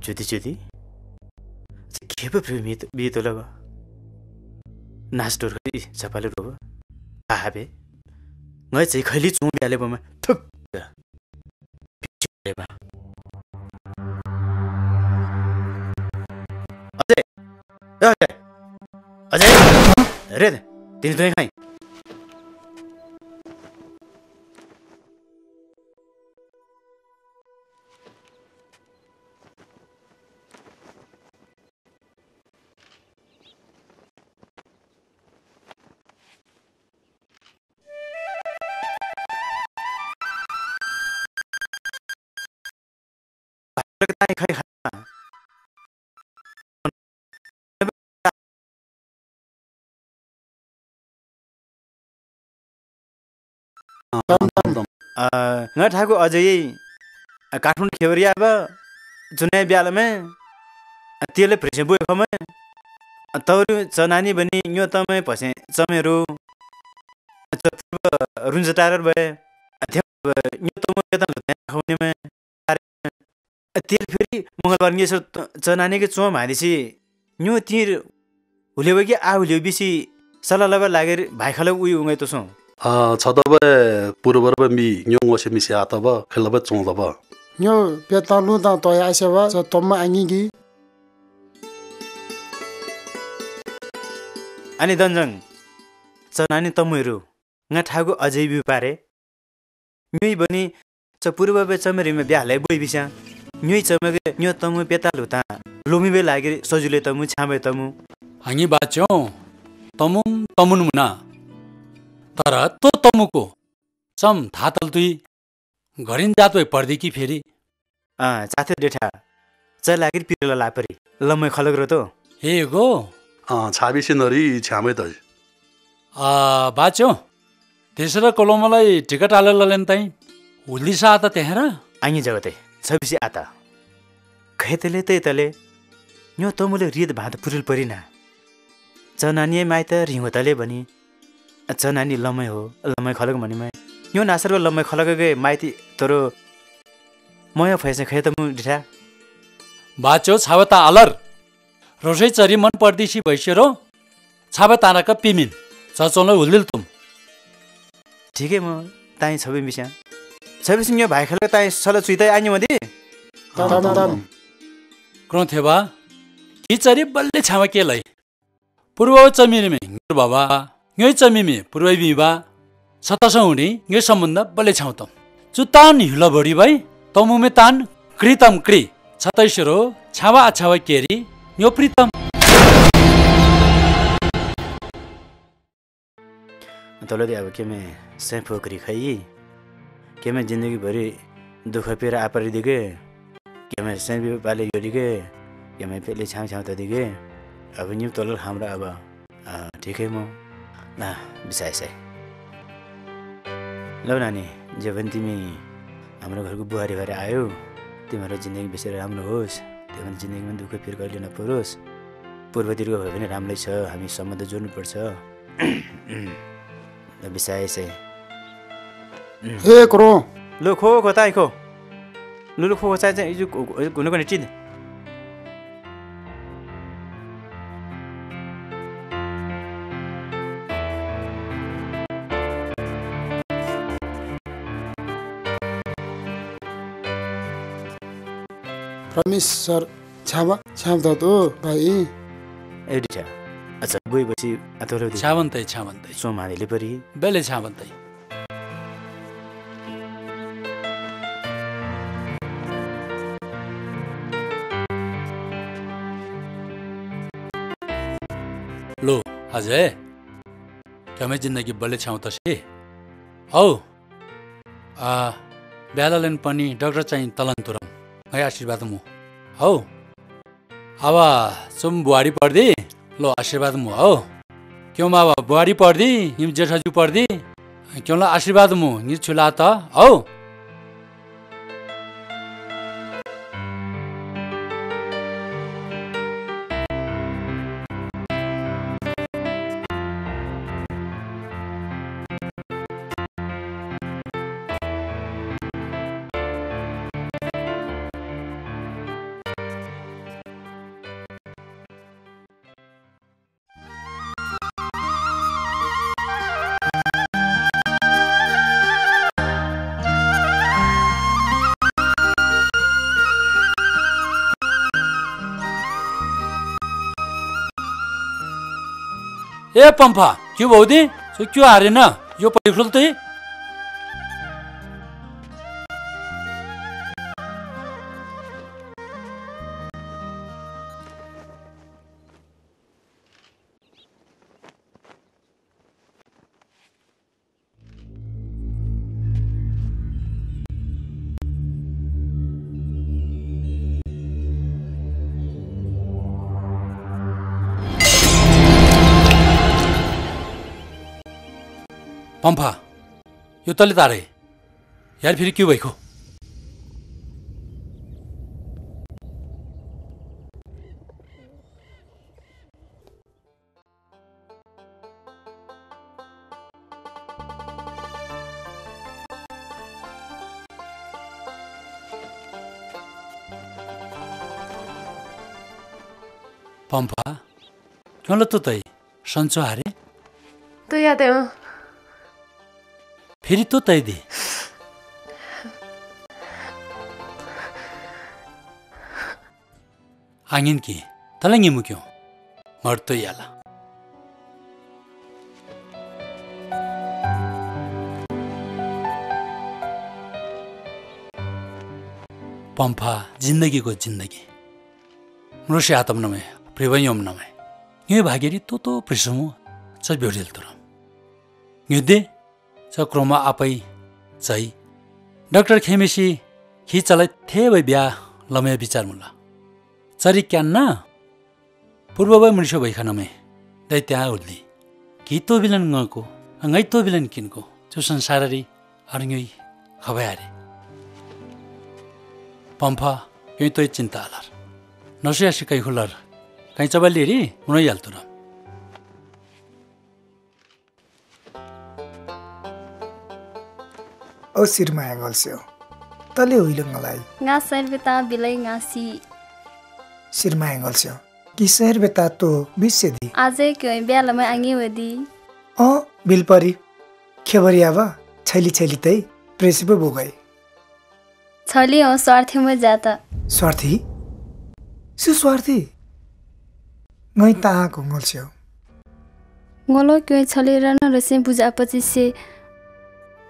जुदी जुदी केब प्रेमित बीतोलग नास्टोर गरी छपाले रोब आबे नय चाहिँ खैली चुम्बी हाले बमा थुक पिचलेबा अजय अजय अजय रे तिमी त खाइ I can't. I not have a day. I can't carry ever. Junay Bialame. A tele prison boy for me. I told you, Sonani Benny, your tummy, Possin, Someru. I told you, Runzatar way. I tell you, you told me. तेल फेरी मंगलबार नि सर जनानेको चो मानिसि न्यु तीर हुलेबकी आ हुलेबिसि सलालाब लागेर भाइखले उइ उङै तसो अ छदब पूर्वरब मि न्यु ngose मिसि आतब खलब चोदब न्यु पेतालु दा तया सेवा ज तम्मा आङिगी अनि दन्जङ जनानी तमयरु ngaठागु अझै बि पारे न्युइ बनि च पूर्वबे चमेरिमे ब्याहले बुइ बिसा न्यु चमगे न्यु तमु पेतालु ता लोमिबे लागे सजुले तमु छामे तमु हाङि बाच्यो तमु तमुन मुना तर तो तमुको सम थातल तुई घरिन जातोय पर्दि कि फेरी आ जाथे डेठा च लागे पिरला लापरी लम्मै खलग र तो हे गो अ छाबिसे नरी छामे त आ बाच्यो तेसरा कोलोमलाई टिकट हालेल ललेन तै उलिसा त तेहरा आङि जगते सबसे आता खेतले तै तले न्यो तमुले रिद भात पुरुल परिना जनानी माइत रिहो तले बनी जनानी लमै हो लमै खलग मनीमै न्यो नासरको लमै खलगकै माइती तरो मय फैसे खेतमु डिठा बाचो छावता अलर रोसै चरी मन परदेशी भइसेरो छावतानाका पिमिन चचोल हुलिल तुम ठीकै म ताई छबे मिसा सबैस न्यो भाइ खलग ताई सला चुइतै आनी मदि तम तम क्रोथेबा किचरी बल्ले छामा के लै पूर्व चमिमे न्यो बाबा न्यो चमिमे पूर्व बिबा सतासौ हुने न्यो सम्बन्ध बल्ले छाउ त जुतान हिल बडी भाइ तमुमे तान कृतम कृ छतैसरो छावा छावा केरी न्यो प्रीतम तलदि अब केमे सेफो करी खई केमे जिन्दगी भरि दुख पेर आपरी दिगे केमे सेबी पाले योलिगे केमे पेले छाम छाम त दिगे अब न्यु तल हाम्रो अब ठीकै म ना बिसाइ सै लौ नानी जब तिमी हाम्रो घरको बुहारी भएर आयो तिम्रो जिन्दगी बिसेर राम्रो होस् तिम्रो जिन्दगीमा दुख पेर कहिले नपरोस् पूर्वतिरको भए पनि राम्रै छ हामी सम्बन्ध जोड्नु पर्छ बिसाइ सै ए करो लो खो कताई खो लुलु खो चाहि चाहिँ इजु कुन कुन चिज प्रमिस सर छावा छाम त तो भाई एडिटा अच्छा बुइ बसी अथोले छावन्तै छावन्तै सोमाले परि बेले छावन्तै लो अजय कमै जिन्दगी बल्ले छाउ तसे औ आ ब्याललेन पनि डाक्टर चाहिँ तलन्तुरम नय आशीर्वाद मु हौ आवा सुम बुहारी पर्दी लो आशीर्वाद मु हौ क्यों मावा बुहारी पर्दी निम जेठाजु पर्दी क्यों ला आशीर्वाद मु नि छुला त औ ए पंपा क्यों बोधी तो क्यों आ रहे ना यो परिफ्रलते ही पंपा यो तले तारे यार फिर क्यों बैठो पंपा क्यों लत तई संचो हारे तो याद है फिर तो तय दी आंगन की तलंगी मुक्यों मर तो याला पंपा जिंदगी को जिंदगी मनुष्य आत्मन में प्रिवयम न में ये भागेरी तो तो प्रिसमो सच ब्योरिल तुरम ये दे चक्रोमा आपाई चाई डाक्टर खेमेशी खी चलाई थे भाई ब्या लम्या विचार मुला चरी क्या ना पूर्व भाई मनुष्य भाई खाना में दैत्या उल्ली कि तो विलन गको अंगाई तो विलन किनको जो संसारी अरंगई खबयारे पंफा यो तो चिंता आलार नसया सिकाई हुलार कहीं चबाली रे उनै हालतुरा ओ सिरमाया गल्स्यो तले होइलंगलाई गासर बेता बिलै गासी सिरमाया गल्स्यो किसर बेता तो बिसे दी आजै क्यों बेलामा आंगी वदी ओ बिलपरी खबरी आवा छैली छैली तै प्रेसिपे बोगै छैली ओ स्वार्थी म जाता स्वार्थी सु स्वार्थी गई ताको गल्स्यो गलो क्यों छैली रन रसे बुझापछि से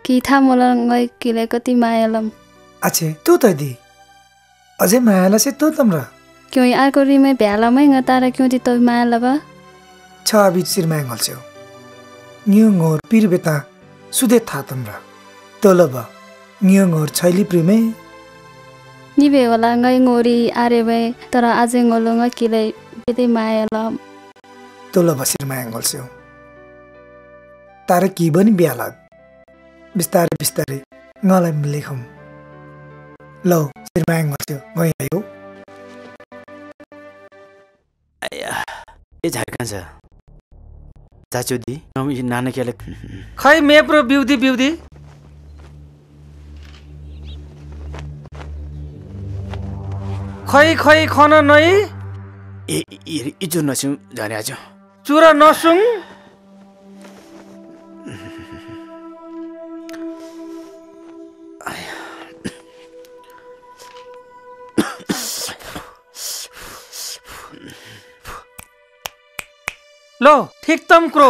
कि था मलाई किले कति मायालम अच्छे तो त दी अझै मायाला से तो तमरा क्यों यार को रिमै भ्यालामै गतारा क्यों ती त मायाला बा छ बिच सिरमै गल्स्यो न्यु ngor पीर बेता सुदे था तमरा तलब न्यु ngor छैली प्रेमै निबे होला गई ngori आरे बे तर आजै गलङ किले बेते मायालम तलब सिरमै गल्स्यो तारे की बनि भ्याला बिस्तारै बिस्तारै मलाई लेखम लो सिरमाङ गल्स्यो गइ आयो आया ए झर्कन्छ चाचुदी नम नाना केले खै मेप्रो बिउदी बिउदी खै खै खन नै ए इजु नसुम झने आज चुरा नसुम लो ठीक तम क्रो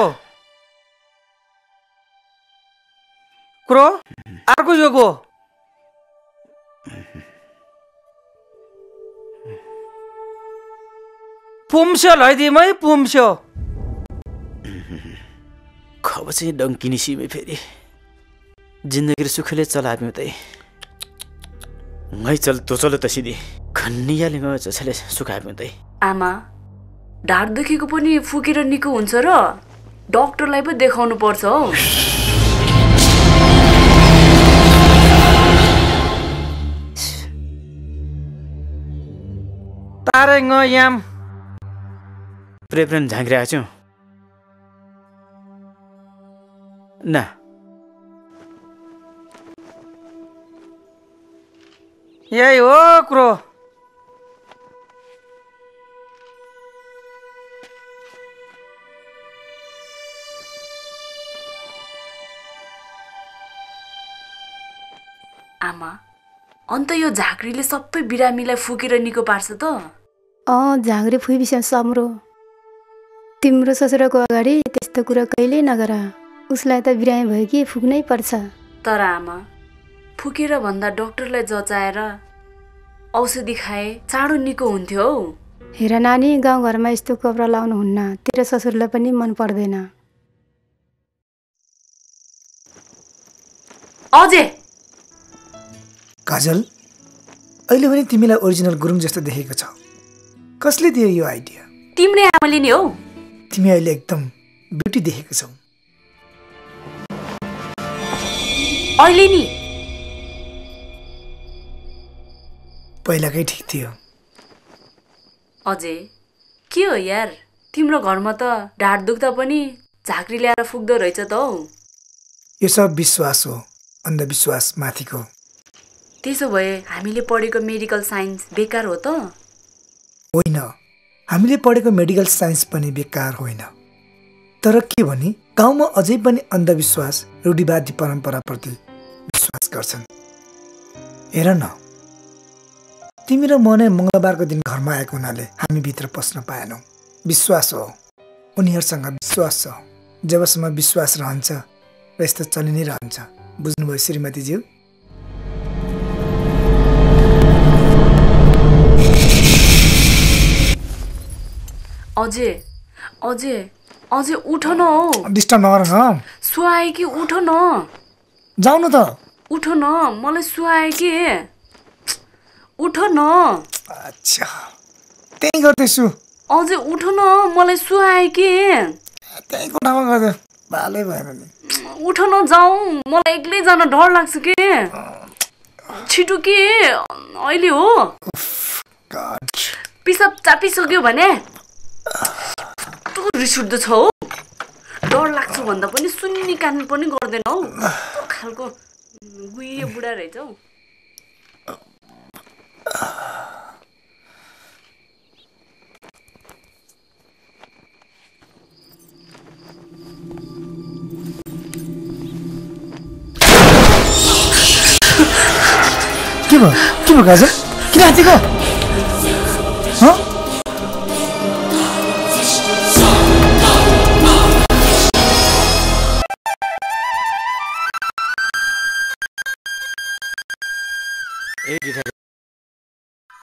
क्रो अर्को जोगो पुम्स्यो लैदिमै पुम्स्यो खबसे डंकिनिसीमै फेरि जिन्दगी र सुखले चलाब्यौ तै ngay चल तो चलो तसिदी खन्नियाले गयो जसले सुखाब्यौ तै आमा डाड दुखेको पनि फुकेर निको हुन्छ र डाक्टरलाई पनि देखाउनु पर्छ हो तारे ङ याम प्रेप्रेन झांग्रा आछु ना यही हो क्रो आमा अन्त यो झाग्रीले सबै बिरामीलाई फुकेर निको पार्छ त अ झाग्री फुइबिस सम्रो तिम्रो ससुराको अगाडि त्यस्त यस्तो कुरा कहिल्यै नगर उसलाई त बिरामी भयो कि फुक्नै पर्छ तर आमा फुकेर भन्दा डाक्टरलाई जचाएर औषधि खाए चाँडो निको हुन्थ्यो हौ हेर नानी गाउँ घरमा यस्तो कपडा लाउनु हुन्न तेरो ससुरलाई पनि मन पर्दैन अजय काजल अहिले पनि तिमीलाई ओरिजिनल गुरुङ जस्तो देखेको छ कसले दियो यो आइडिया तिम्रै आमाले नि हौ तिमी अहिले एकदम ब्युटी देखेको छौ अहिले नि पहिलाकै ठीक थियो अजय के हो यार तिम्रो घरमा त ढाड दुख्दा पनि झाक्री ल्याएर फुक्दो रहेछ त हौ यो सब विश्वास हो अन्धविश्वास माथिको त्यसो भए हामीले पढेको मेडिकल साइन्स बेकार हो त होइन हामीले पढेको मेडिकल साइन्स पनि बेकार होइन तर के भने गाउँमा अझै पनि अन्धविश्वास रूढिवादी परम्पराप्रति विश्वास गर्छन् हेर न तिमी र म नै मंगलबारको दिन घरमा आएको हुनाले हामी भित्र पस्न पाएनौ विश्वास हो उनीहरुसँग विश्वास छ जबसम्म विश्वास रहन्छ र यस्तो चलि नै रहन्छ बुझ्नुभयो श्रीमती ज्यू अजय अजय अजय उठ न हो डिस्टर्ब नगर न सुहाए कि उठ न जाऊ न त उठ न मलाई सुहाए कि उठ न अच्छा त्यही गर्दैछु अजय उठ न मलाई सुहाए कि त्यही कोठामा गर्दै बालै भएन नि उठ न जाऊ मलाई एक्लै जान डर लाग्छ के छिटो के अहिले हो गॉड पिसाब चापिसक्यो भने तो रिस उठ्दछ हो डर लाग्छ भन्दा पनि सुन्नी कान पनि गर्दैन हौ त्यो खालको गुइए बुढा रहेछ हौ के भयो के भयो गाजर किन हातेको ह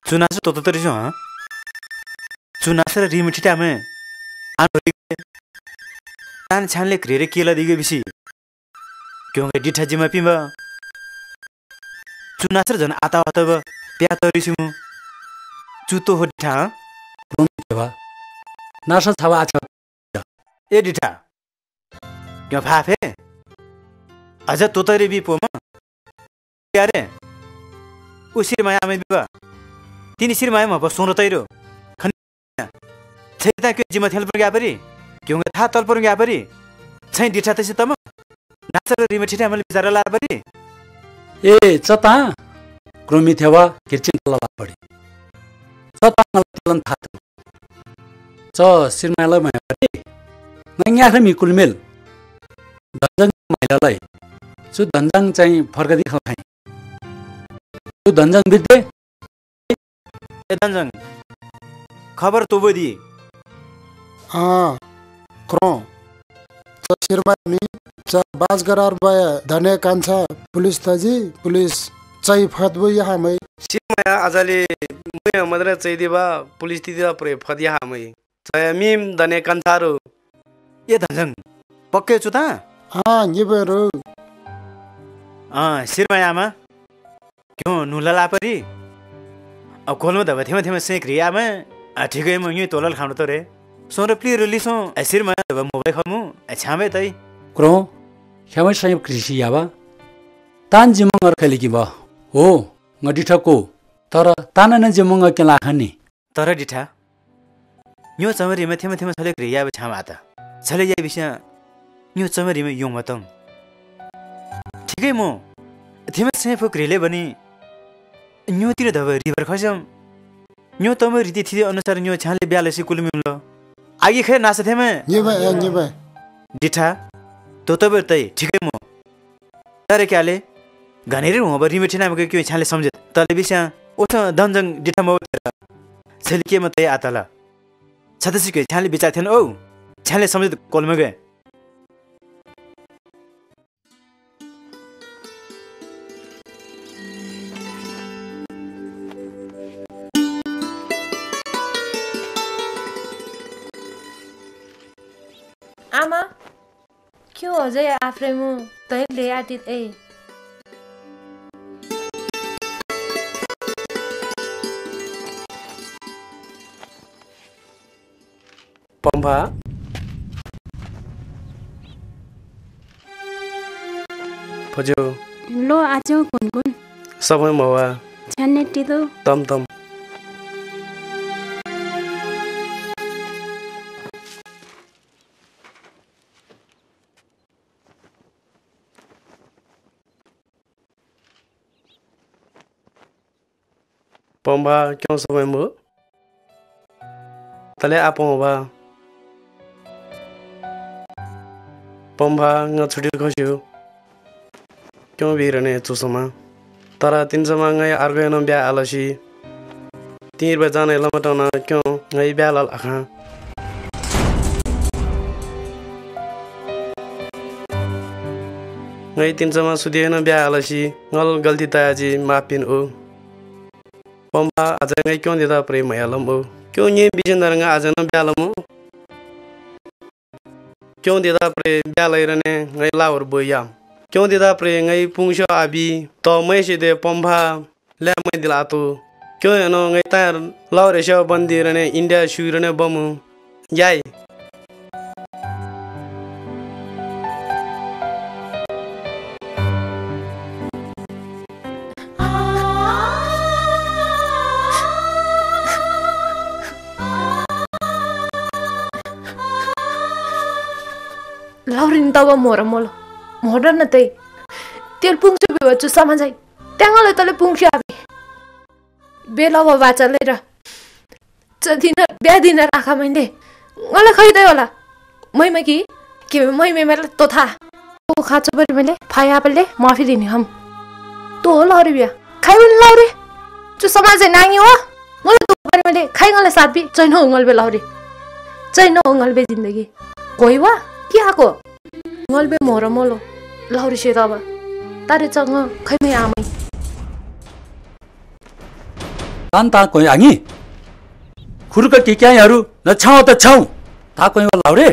चुनासो तो तो रिजो हाँ चुनासो रे रीमिटी टाइम है आन बोलेगे तान छानले क्रेरे किला दिगे बिसी क्योंकि डिठा जिम्मा पीमा चुनासो जन आता होता बा त्यातो रिसिमु चुतो हो डिठा रूम जवा नाशा छावा आज का ये डिठा क्यों भाव है अजय तो तेरे भी पोमा क्या रे उसी माया में बीबा तीन सिर माया में बस सोना तेरो खन्ना छेता क्यों जिम्मा थल पर गया परी क्यों का था तल पर गया परी छह डिठा तेरे से तमा नासर रिमेटी ने हमले बिचारा ला परी ये चता क्रोमी थे वा किरचिन तला ला परी चता नलतलन था तो चो सिर माया ला माया परी नंग्या रे मिकुल मिल धंजंग माया लाई सु धंजंग चाइ फरक दिखा खाई तू दंजंग बिते ए दंजंग खबर तो वो दी हाँ क्रों तो शिरमानी चा बाजगरार बाया धने कांचा पुलिस ताजी पुलिस चाइ फतवो यहाँ में शिरमाया आजाले मुझे मदरन चाइ दिवा पुलिस तीजा परे फत यहाँ में चाइ मीम धने कांचारो ये दंजंग पक्के चुता हाँ ये बेरो हाँ शिरमाया मा क्यों नूला लापरी अब कॉल में दबा थे में थे में से क्रिया में ठीक है मुझे तोला खाना तो रे सोने प्ली रिलीज़ हो ऐसे में दबा मोबाइल खामू अच्छा में ताई क्रों क्या में शायद कृषि यावा तान जिम्मंगर खेली की बा ओ गड़ीठा को तारा ताना न जिम्मंगर के लाखनी तारा डिठा न्यू समरी में थे में थे में साले क्रिया बच्चा माता साले ये विषय न्यू समरी में यूं मतम ठीक है मो थे में से फुक रिले बनी न्यू तीर दवा रिवर खासम न्यू तो मैं रिति थी अनुसार न्यू छाले ब्याले से कुल मिला आगे खैर ना से थे मैं ये बाय ये बाय डिठा तो तब तय ठीक है मो तारे क्या ले गानेरे हूँ बरी में चीना मगे क्यों छाले समझे ताले बिचां उस दंजंग डिठा मौत तेरा सलीके मत ये आता ला छत्तीस के छाले बिचार थे न ओ छाले समझे कॉल में गए وازای افرمو دایل لیادید ای Pompa Pojo Lo ajo kun kun Sabai mawa Chane tido Tom tom Pompa kyon sabai mo Tale apong ba Pompa nga chudi khosyo Kyo birane chusama Tara tin sama nga argeno bya alashi Tir ba jane lamatona kyo ngai bya lal akha Ngai tin sama sudiyena bya alashi ngal galti tayaji mapin o Pompa aja ngai kyo dita prem halam o Kyo nye bijendar nga aja na bya lamu क्यों देदा प्रे ब्यालै रने ngai लावर बोया क्यों देदा प्रे ngai पुंगशो आबी त मैसे दे पंभा ल्या मै दिलातो क्यों न ngai ता लावर शो बन्दी रने इंडिया शुरने बमु याय Laurin tawa mora molo, mora na tay. Tiel pungsi biwa chusa manjay. Tengal ay talo pungsi abi. Bela wa wacha lera. Sa dinar, bia dinar akamende. Ngala khay tayo la. May magi, kime may may meral totha. O khacho bari mele, phaya bale, maafi dini ham. To lauri biya, khay man lauri. Chusa manjay nangi wa. Ngala to bari mele, khay ngala sabi. Chay no ngal be lauri. Chay no ngal be zindagi. Koi wa? क्या को नल बे मोरा मोलो लाहौरी शेताबा तारे चंगा कहीं में आमे तांता कोई आंगी खुर का क्या यारू न छाओ तो छाओ था कोई वाला लाहौरे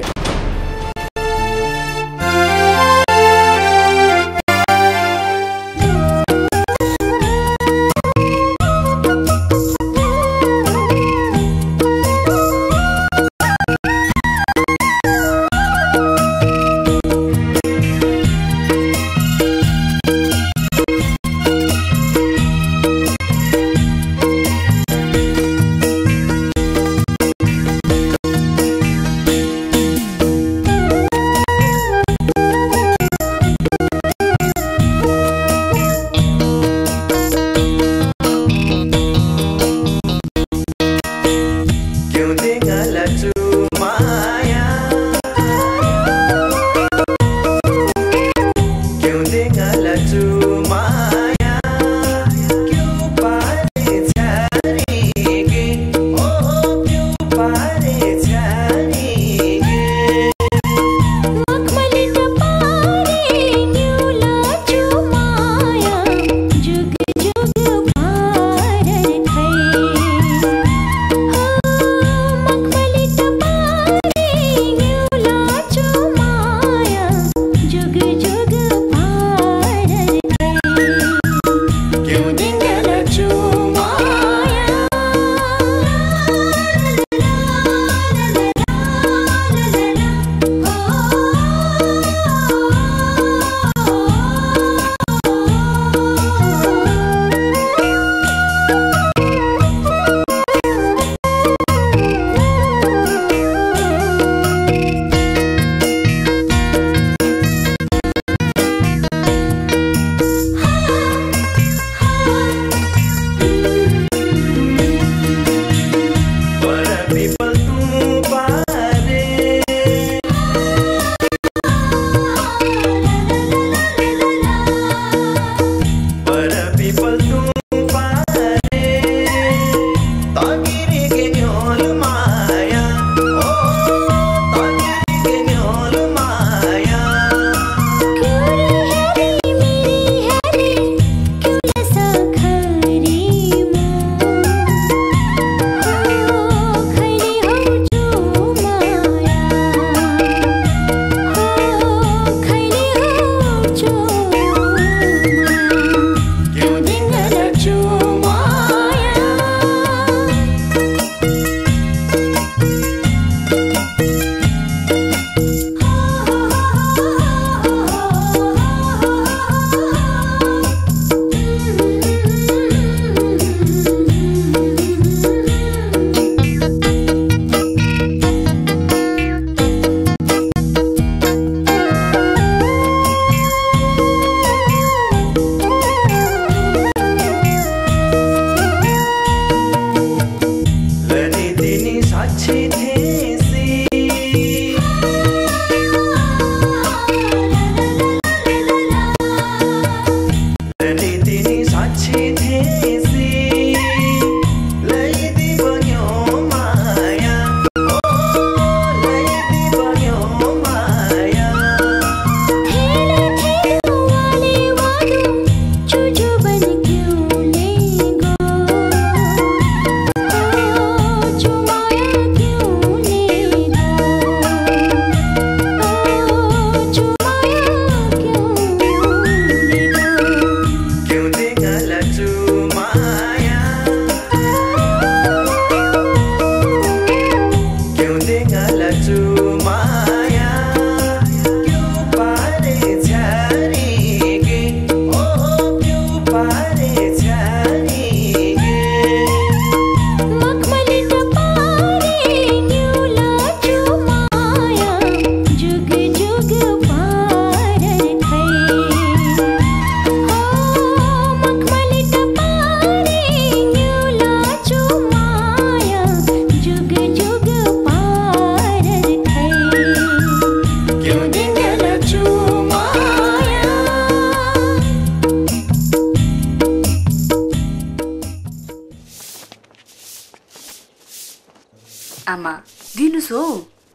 छु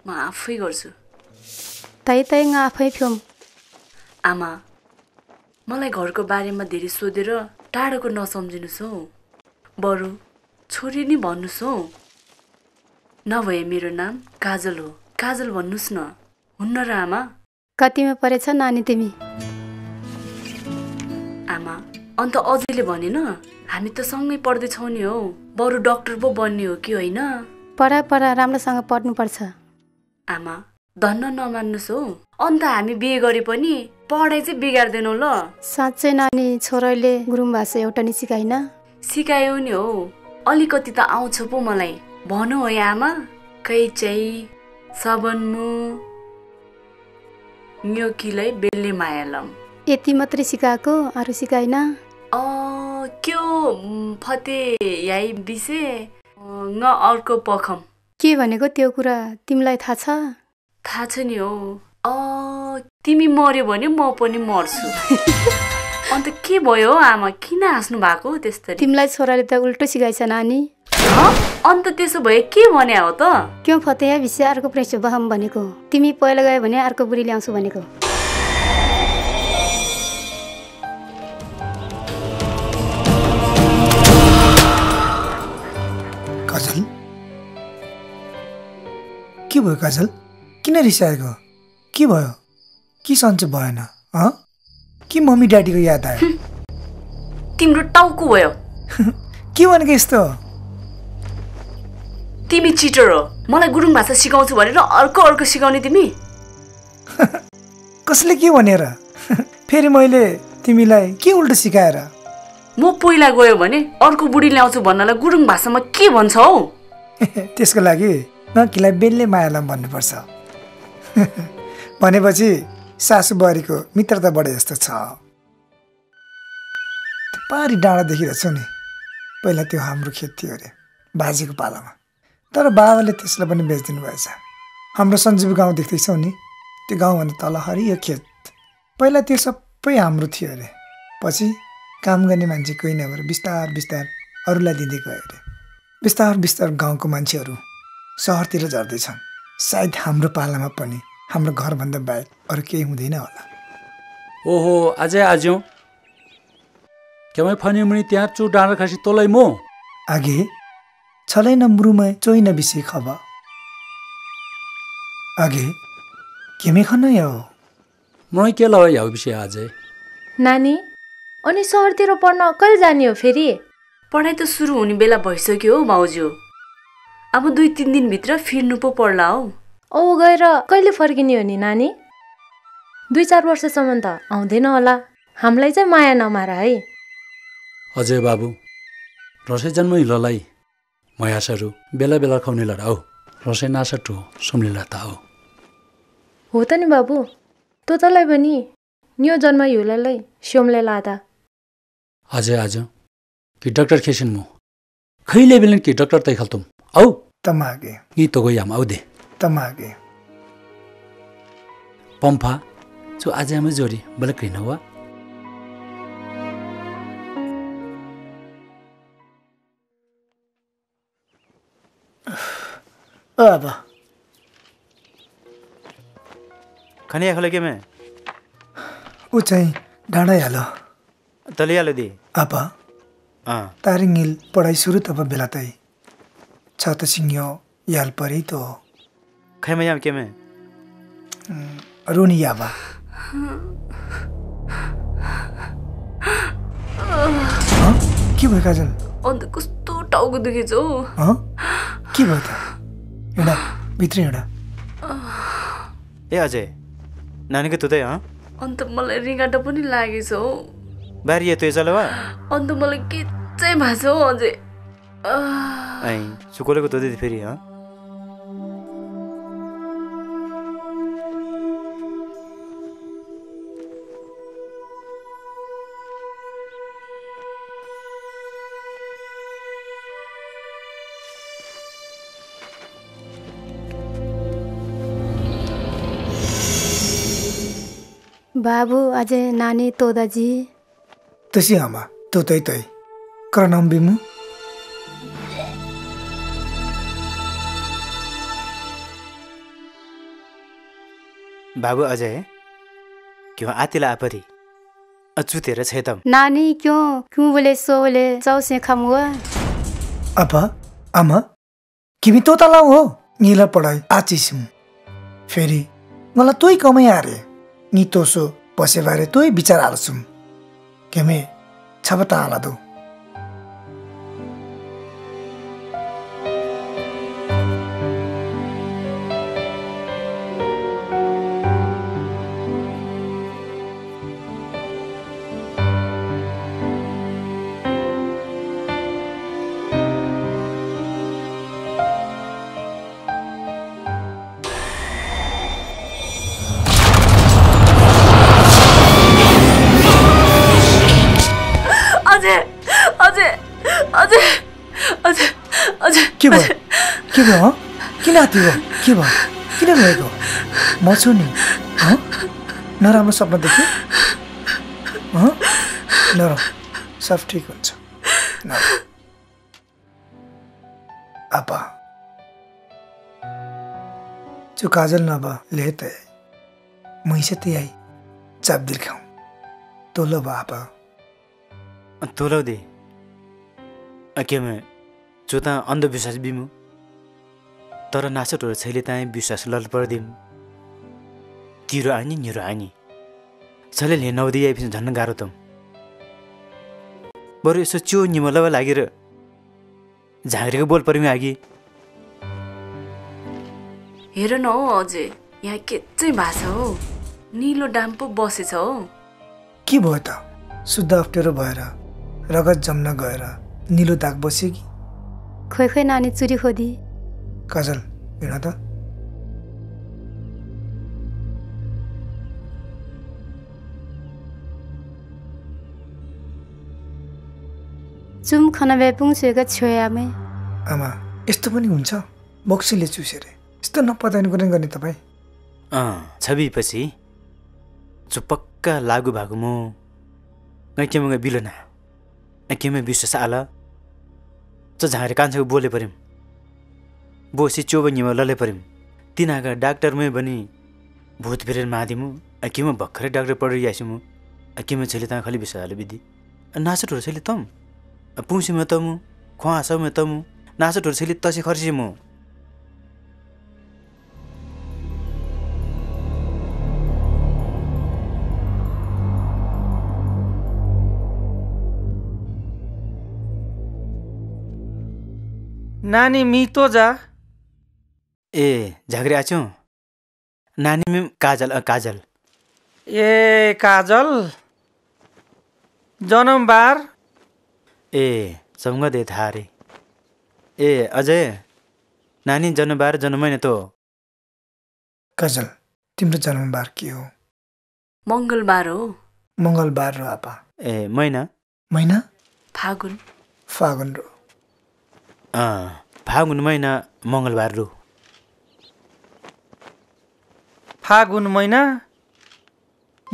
म आफै गर्छु तै तै आफै फ्यम आमा मलाई घरको बारेमा धेरै सोधेर टाढोको नसम्झिनुस् हो बरु छोरी नि भन्नुस् हो नभए मेरो नाम काजल हो काजल भन्नुस् न हुन्न र आमा कतिमा परेछ नानी तिमी आमा अन्त अझैले भनेन हामी त सँगै पढ्दै छौ नि हो बरु डाक्टर पो बन्ने हो कि हैन पढा पढा राम्रोसँग पढ्नु पर्छ आमा धन्न नमान्नुस् हो अन्त हामी बिहे गरे पनि पढाइ चाहिँ बिगार्दैनौ ल साच्चै नानी छोराले गुरुङ भाषा एउटा नि सिकाइन सिकायो नि हो अलिकति त आउँछ पो मलाई भन्नु हो आमा कैचै सबन्नु न्योकीलाई बेल्ने मायालम यति मात्र सिकाको अरु सिकाइन अ क्यो फते याई बिसे न अर्को पखम के भनेको त्यो कुरा तिमीलाई थाहा छ थाहा छ नि हो अ तिमी मर्यो भने म पनि मर्छु अन्त के भयो आमा किन हाँस्नु भएको त्यस्तरी तिमीलाई छोराले त उल्टो सिकाइछ नानी ह अन्त त्यसो भए के भन्या हो त क्यों फतेया बिसे अर्को प्रेस बहम भनेको तिमी पहिला गए भने अर्को बुढी ल्याउँछु भनेको काजल के भयो काजल किन रिसाएको के भयो के सन्च भएन ह के मम्मी ड्याडीको याद आयो तिम्रो टाउको भयो के भनेको यस्तो तिमी चिटर हो मलाई गुरुङ भाषा सिकाउँछु भनेर अर्को अर्को सिकाउने तिमी कसले के भनेर फेरि मैले तिमीलाई के उल्टो सिकाएर म पहिला गयो भने अर्को बुढी ल्याउँछु भन्नलाई गुरुङ भाषामा के भन्छौ त्यसको लागि नकिलाई बेलले मायालम भन्नु पर्छ भनेपछि सासुबरीको मित्रता बढे जस्तो छ पारी डाँडा देखिरहेछौ नि पहिला त्यो हाम्रो खेत थियो रे बाजेको पालामा तर बाबाले त्यसलाई पनि बेच्दिनु भएछ हाम्रो सञ्जीव गाउँ देख्दैछौ नि त्यो गाउँ भन्दा तल हरियो खेत पहिला त्यो सबै हाम्रो थियो अरे पछि काम गर्ने मान्छे कोही नभएर बिस्तार बिस्तार अरूलाई दिँदै गयो अरे बिस्तार बिस्तार गाउँको मान्छेहरू सहरतिर झर्दैछन् सायद हाम्रो पालामा पनि हाम्रो घरभन्दा बाहेक अरू केही हुँदैन होला ओहो आजै आज्यौ केमै फनिमुनि त्यहाँ चो डाँडा खासी तलै म आगे छलै न मुरुमै चोइ न बिसे खब आगे केमे खन याउ मनै के लय याउ बिसे आजै नानी अनि सहरतिर पढ्न कहिले जाने हो फेरि पढाइ त सुरु हुने बेला भइसक्यो हो बाउज्यू अब दुई तीन दिन भित्र फिर्नु पो पर्ला हो ओ गएर कहिले फर्किने हो नि नानी दुई चार वर्षसम्म त आउँदैन होला हामीलाई चाहिँ माया नमार है अजय बाबु रसे जन्म हिललाई मयासरु बेला बेला खुवाउने लडाऊ रसे नासटु सुम्ले लता हो हो त नि बाबु तो तलाई पनि न्यो जन्म हिललाई स्योमले लादा अजय आज कि डाक्टर खेसिन मु खैले बेलन कि डाक्टर तै खल्तुम औ तमागे इ त गय हम औदे तमागे पंफा जो आज हम जोरी बलक रिन हुआ अब खनिया खले के मैं उ चाहिँ डाँडा यालो तले यालो दी आपा अ तारिङिल पढाइ सुरु तब बेला तै छात सिङयो याल परी तो खैमा याम के मैं रोनी याबा ह के भयो काजल अन्त कस्तो टाउको दुखेछ हो ह के भयो त एडा भित्र एडा ए अजय नानीको तुतै ह अन्त मलाई रिगाटा पनि लागेछ हो बारी त्यो चलवा अन्त मलाई के चाहिँ भाछ हो अजय आइ सुकोलेको तुतै फेरि ह बाबू अझै नानी तोदाजी तसी आमा तोतै तै करनम बिमु बाबू अजय क्यों आतिला आपरी अचू तेरा छेदम नानी क्यों क्यों बोले सो बोले सौ से खम हुआ अपा अमा किमी तो तलाव हो नीला पढ़ाई आचिसम फेरी गला तो ही कम यारे नी तो सो पसे वारे तो ही बिचार आलसुम के मैं छबता आला दो क्यों? किन आती हो? क्यों? किन रोएको? मौसुनी? हाँ? नराम्रो सपना देखे? हाँ? नरो, सब ठीक हुन्छ। नरो। अपा, जो काजल ना बा लेते, मुझसे त्याई, चाब दिल खाऊं, तोलो बा अपा। तोलो दे, अकेले मैं, जो ता अंधविश्वास भी मु। तर नासो तो छैले ताई विश्वास लल पर्दिम तिरो आनी निरो आनी छले ले नौदी आइ पिन झन्न गाह्रो तम बरु यसो च्यो निमलवा लागेर झागरेको बोल परिमे आगी हेर न हो अझै यहाँ के चाहिँ भाषा हो नीलो डाम्पो बसेछ हो के भयो त शुद्ध अफ्टेरो भएर रगत जम्न गएर नीलो दाग बस्यो कि खोइ खोइ नानी चुरी खोदी काजल बिना था तुम खाना बेपुंग से क्या छोया में अमा इस तो बनी उनसा बॉक्सी ले चुसे रे इस तो न पता नहीं करने करने तबाई आह छबी पसी जो पक्का लागू भागू मो नहीं क्या मुझे बिलना नहीं क्या मैं बिश्वास आला तो जहाँ रिकांत से बोले परिम बोसी चोब निमा लले परिम तीन आगा डाक्टर में बनी भूत प्रेरण मादिमु अकिमा बखरे डाक्टर पड़ रही आशिमु अकिमा चले तां खाली बिसाले बिदी नासो टोर चले तम पूंसी में तमु ख्वाह सब में तमु नासो टोर चले तसे खर्ची मु नानी मी तो जा ए झागरे आचो नानी में काजल अ काजल ए काजल जन्म बार ए समग दे थारे ए अजय नानी जन्म बार जन्म महीने तो काजल तिम्रो जन्म बार के हो मंगलबार हो मंगलबार रो आपा ए महीना महीना फागुन फागुन रो आ फागुन महीना मंगलबार रो फागुन महीना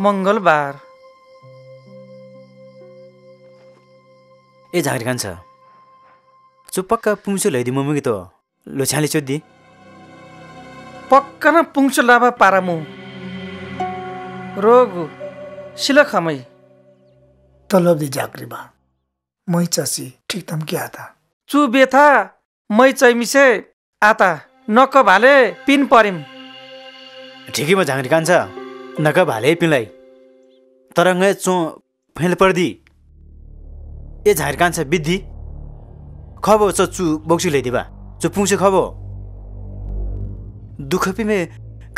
मंगलबार ए झागरी कान्छ जो पक्का पुंसो लैदी मम्मी तो लोछाले चोदी पक्का ना पुंसो लाभा पारामु रोग सिलखमै तलब दि झागरी बा मै चासी ठीक तम के आता चु बेथा मै चैमिसे आता नक भाले पिन परिम ठिकै म झागरी कान्छ नक भाले पिनलाई तरंगै चो फेल पर्दी ए झागरी कान्छ बिद्धि खबो चचु बोक्सी लैदिबा जो पुंसे खबो दुख पिमे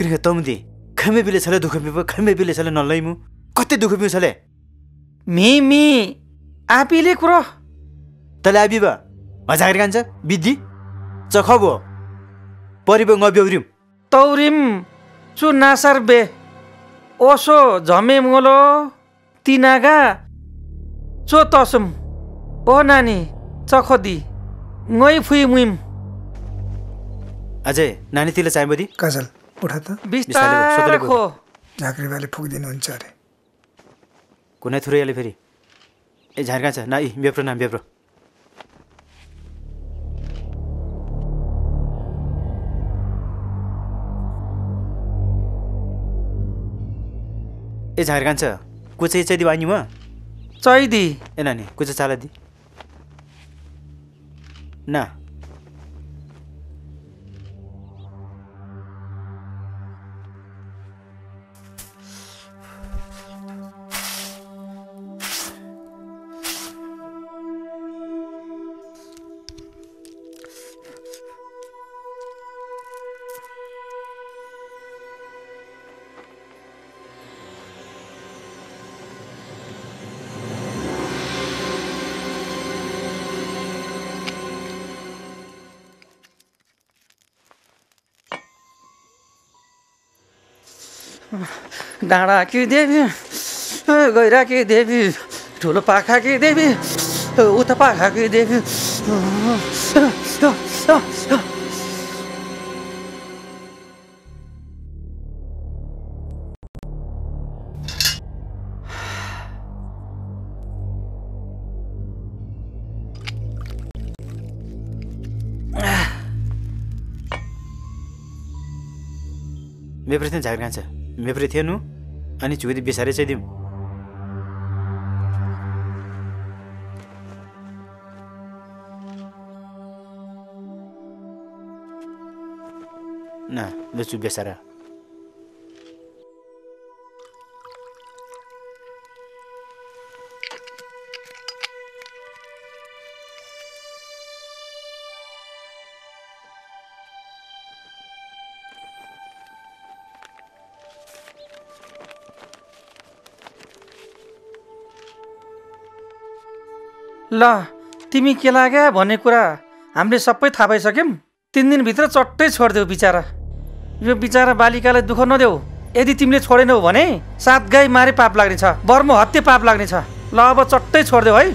क्रिक तमदी खमे बिले छले दुख पिमे खमे बिले छले नलैमु कतै दुख पिमे छले मी मी आपिले कुरो तले आबिबा म झागरी कान्छ बिद्धि च खबो परिबो गब्यौरिम तौरिम चु नासर बे ओसो झमे मोलो तिनागा चो तसम ओ नानी चखोदी गई फुई मुइम अजय नानी तिले चाहिबदी काजल उठा त बिस्तारै खो झागरी वाले फुक दिनु हुन्छ रे कुनै थुरैले फेरि ए झारका छ नाइ बेप्रो नाम बेप्रो ए झार कान्छ कुछ चैदी बानी म चैदी ए नानी कुछ चाला दी ना Dara ki devi, gaira ki devi, çolu pakha ki devi, uta pakha ki devi. Ne presen çağırgansa? Ne presen o? Ani çubuğu bir sarıca edeyim. Na, ne çubuğu bir sarı? La, timi kela gaya bhanne kura hamle sabai thaha paisakym. तीन दिन भित्र चट्टै छोड्देऊ बिचारा. यो बिचारा बालिकालाई दुख नदेऊ. यदि तिमीले छोडेनौ भने सात गाई मारे पाप लाग्ने छ. बर्म हत्या पाप लाग्ने छ. ल अब चट्टै छोड्देऊ है.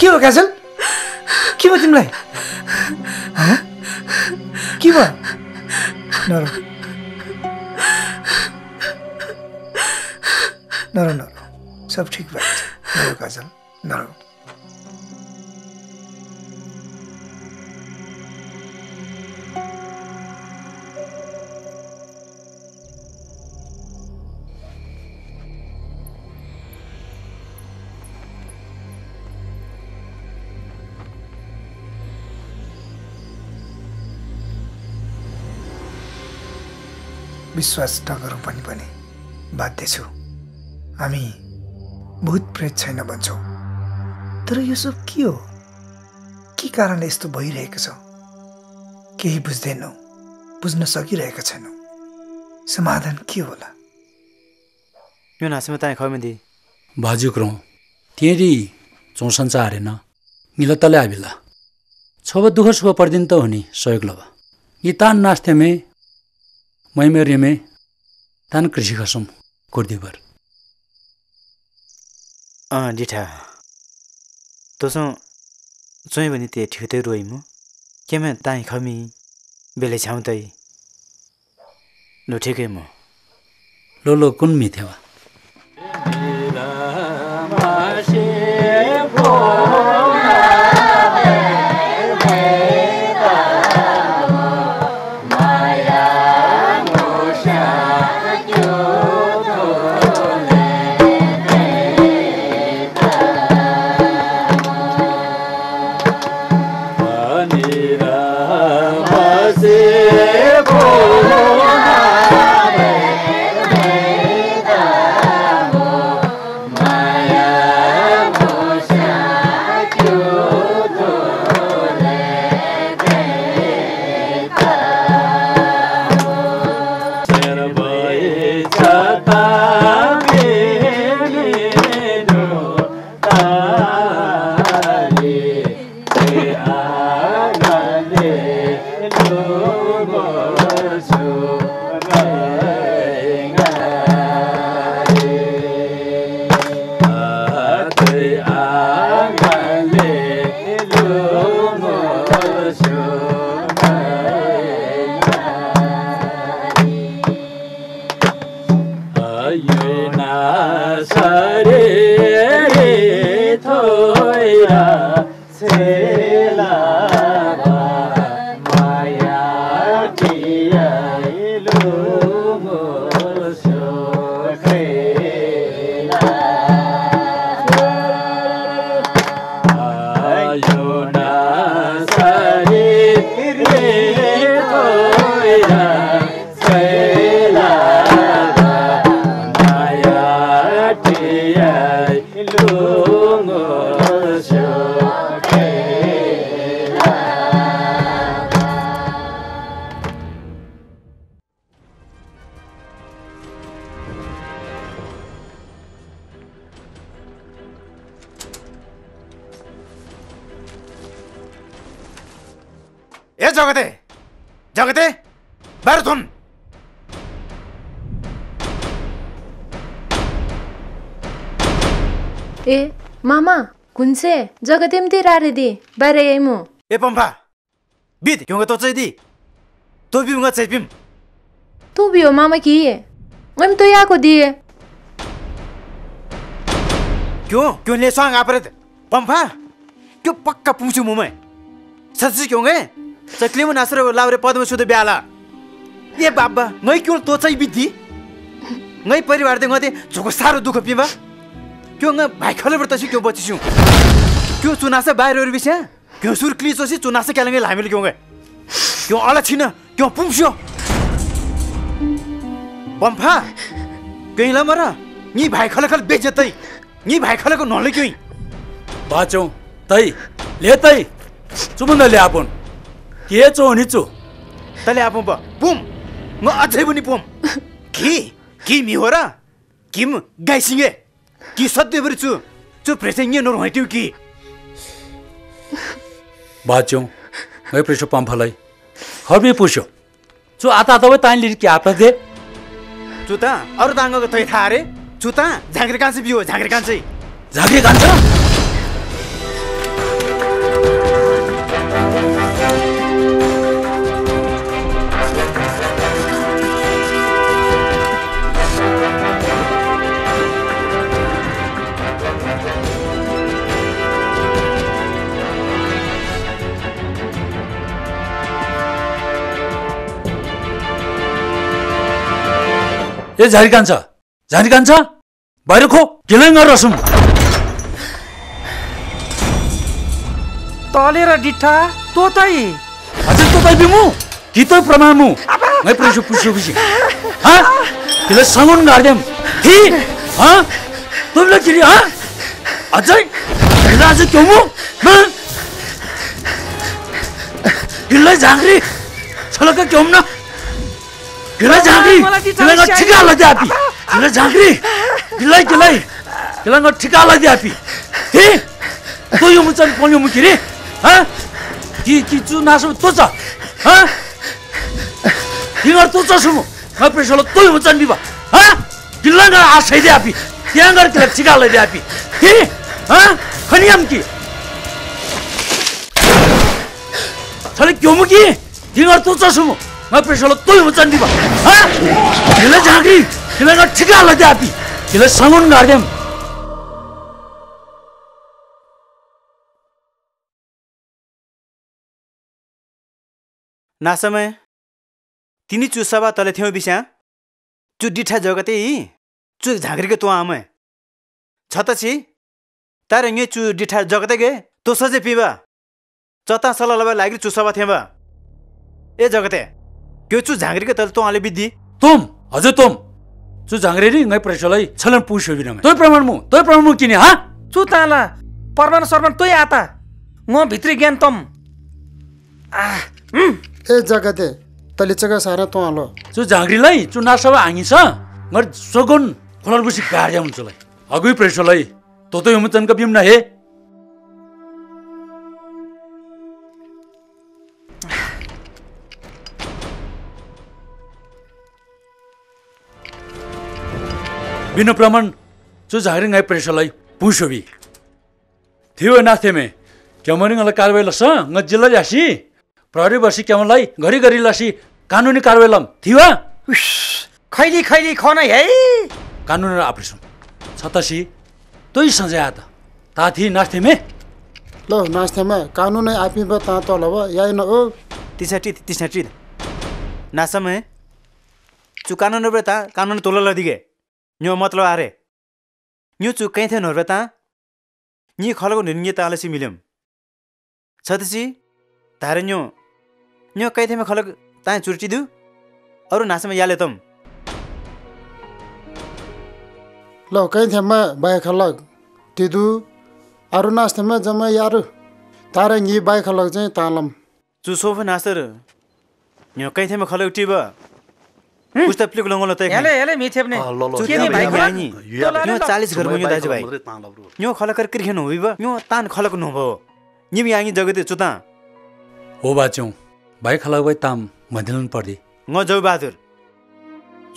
Kim o Kajal? Kim o timlay? Ha? Kim o? Naro. Naro naro. Sab thik bhat. Naro Kajal. Naro. विश्वास नगरौं पनि पनि बाध्य छु हामी भूत प्रेत छैन भन्छौं तर यो सब के हो के कारणले यस्तो भइरहेको छ केही बुझ्दैनौ बुझ्न सकिरहेका छैनौ समाधान के होला यो नासमताय खमेदी भाजुक्रौ तेरी चौसन्चा हारेन निलतले आबिला छब दुख सुख पर्दिन त हुनी सहयोग लभ यी तान नास्तेमे Maymer yeme tan krişi kasım kurdi var. Ah dita. Tosun soy beni te çıktı roy mu? Kemen tan kami bile çamtay. Lotekey mu? Lolo kun mi teva? Hey 군세 저거댐디 라르디 바레이무 예범파 빛 경가 도저디 도비웅가 제빔 도비오 마마기 엄토야고디 교 교내 수항 아브레드 범파 교 빡까 부수 몸에 사스 경에 자클림은 아스로 라브레 파드무 수도 배알라 예 바바 너희 교 도저이 비디 너희 परिवार 대거데 저거 사로 두고 비바 क्यों बाइकले बर्तासी क्यों बच्ची शू क्यों चुनासे बाहर और बिचे क्यों सुरकली सोसी चुनासे क्या लगे लाइमेल क्यों गए क्यों अलग चीना क्यों पुम्सियो बम्पा क्यों इला मरा ये बाइकले कल बेच जाता ही ये बाइकले को नॉलेज क्यों ही बाँचो ताई लेता ही चुमना ले आपुन ये चो निचो तले आपुन बा पुम मैं अच्छे बनी पुम की की मिहोरा किम गाइसिंगे कि सत्य बरचू जो प्रेसेंगे नोर होती हूँ कि बाँचो मैं प्रेशो पंप हलाई हर में पूछो जो आता आता वो तान लीड क्या आपने दे चुता और तांगों का तो ये था रे चुता झांगरे कांसे भी हो झांगरे कांसे झांगरे कांसा ये जारी कांचा, जारी कांचा, बाहर को गिलेंगा रसम। तालेरा डिठा, तोताई। अच्छा तोताई भी मु, कितना प्रमाण मु? मैं प्रेशु पुष्टि बिजी। हाँ, किले संगोन गार्डियम, ही, हाँ, तुम लोग किले हाँ, अच्छा, किले आज क्यों मु? मैं, किले जागरी, चलो क्या क्यों ना? किला जागरी, किला का ठिका लग जाती, किला जागरी, किला किला, किला का ठिका लग जाती, हे, तो यूँ मुझसे पौनी मुझे रे, हाँ, कि किचु नासम तोचा, हाँ, किला तोचा सुमो, मैं प्रेशलो तो यूँ मुझसे बीबा, हाँ, किला का आशय जाती, किला का किला ठिका लग जाती, हे, हाँ, खनियाम की, थले क्यों मुझे, किला तोचा सुमो मैं प्रेशलो तो ही मुझसे निभा, हाँ? किले जागरी, किले का ठिका लग जाती, किले संगोन गार्डियम। ना समय, तीनी चुस्सवा तले थे वो बिचार, जो डिठा जगते ही, जो जागरी के तो आम है। छाता ची, तारे ये जो डिठा जगते के, तो सजे पीवा, चौथा साला लगा लाइक चुस्सवा थे वा, ये जगते। क्यों चु जांगरी के तल तो आले बिदी तुम अजय तुम चु जांगरी नहीं नहीं परेशानी चलन पूछ रही ना मैं तो ये प्रमाण मु तो ये प्रमाण मु किन्हीं हाँ चु ताला परमान सरमान तो ये आता मो भीतरी ज्ञान तुम आह हम्म ये जगह दे तलिचा का सारा तो आलो चु जांगरी लाई चु नाशवा आंगी सा मर सोगुन खुलार बुशी कार्य मुझे लाई अगुई परेशानी तो तो यमचन का भीम ना है। बिना प्रमाण जो जाहिर नहीं प्रेशर लाई पूछो भी। थियो नाथे में क्या मरिंग अलग कार्रवाई लसा गज्जला जासी प्रारी बसी क्या मलाई घरी घरी लासी कानूनी कार्रवाई लम थियो। खाली खाली खाना है कानूनी आपरेशन सतासी तो ही संजय आता ताथी नाश्ते में लो नाश्ते में कानूनी आप ही बता तो लवा यार ना ओ तीसरी तीसरी नाश्ते में चुकाना नहीं बता कानूनी तोला लग दिए न्यू मतलब आ रहे न्यू चुकाएं थे नौ बता न्यू खाला को निर्णय ताले सी मिलें सतासी तारे न्यू न्यू कहीं थे मैं खाला ताएं चुरची दू और नाश्ते में यार लेतम लो कहीं थे मैं बाइक हलाग तीदू आरु नाश्ते में जमा यार तारे ये बाइक हलाग जाए तालम चुसोफ नाश्तर न्यू कहीं थे मैं खाले उठी बा कुछ तपली गुलांगों लते हैं याले याले मीठे अपने चुकिया बाइक नहीं न्यू चालीस घर में न्यू दाज बाइक न्यू खाला कर क्रिकेट नो भी बा न्यू तान खाला को नो बा ये भी आएंगे जगते चुता वो बातों बाइक हलाग बाइ ताम मध्यलन पड़ी गो जब बादर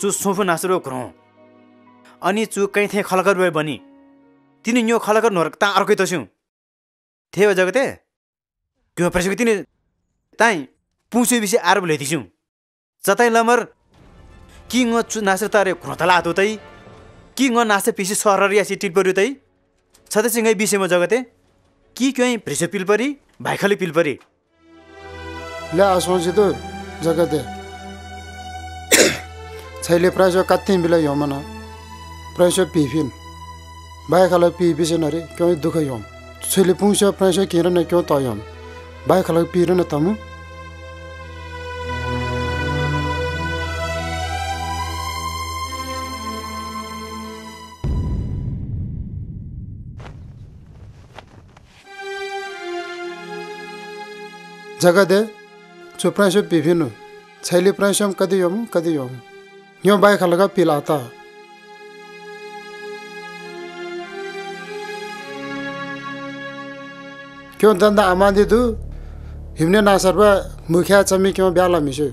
चुसोफ नाश्तर करो अनि चु कहीं थे खालकर भाई बनी तीनों न्यू खालकर नौरकता आर कोई तो शूं थे वजह के क्यों प्रेस की तीने ताई पूछे विषय आर बोले थी शूं जाता ही लमर कि गो चु नासे तारे कुनतला आतो ताई कि गो नासे पीछे सौररिया सी टिट पड़ी ताई छते सिंह ये विषय में जगह ते कि क्यों ये प्रेस पील परी भाई खाली पील परी ले आसमान से तो जगह ते छाइले प्रेस और कत्तीन बिला योमना प्रायश्चित पीफिन, बाय खाला पीफिन से नरे क्यों दुख आयम, सिलिपूंश या प्रायश्चित किरण क्यों तायम, बाय खाला पीरन तमु। जगह दे, जो प्रायश्चित पीफिनु, छाइली प्रायश्चित कदी यम कदी यम, न्यों बाय खाला का पीलाता। क्यों तंदा आमादी तू हिमने नासर पर मुख्य चमी क्यों ब्याला मिशु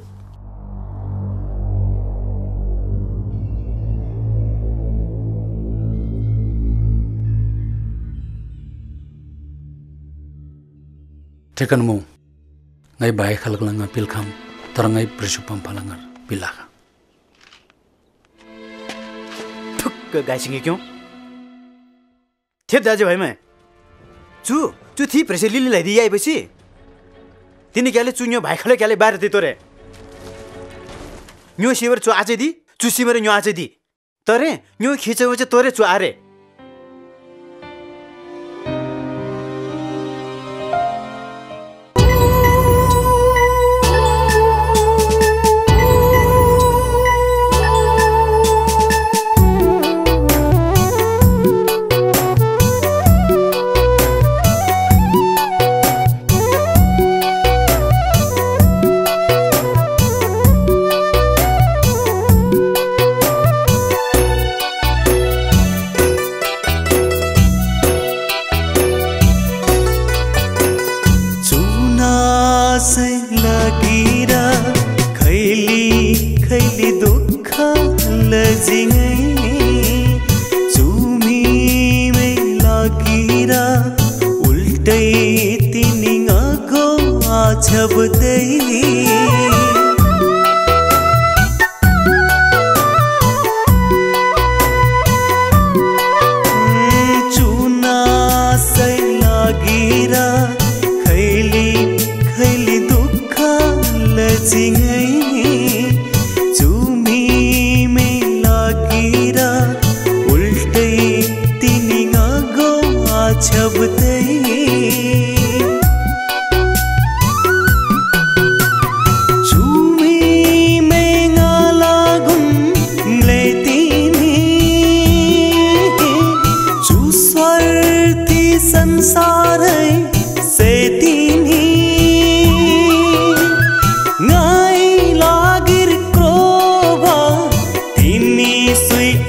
ठेकन मो नई बाई खलगलंगा पिलखाम तरंगाई प्रशुपम फलंगर पिलागा ठुक गायसिंगे क्यों ठेप जाजे भाई मैं चू तू थी प्रेशर लीली लहदी आई बसी तीने क्या ले चू न्यू भाई खले क्या ले बाहर दे तोरे न्यू शिवर चू आजे दी चू शिवर न्यू आजे दी तोरे न्यू खींचे हुए तोरे चू आरे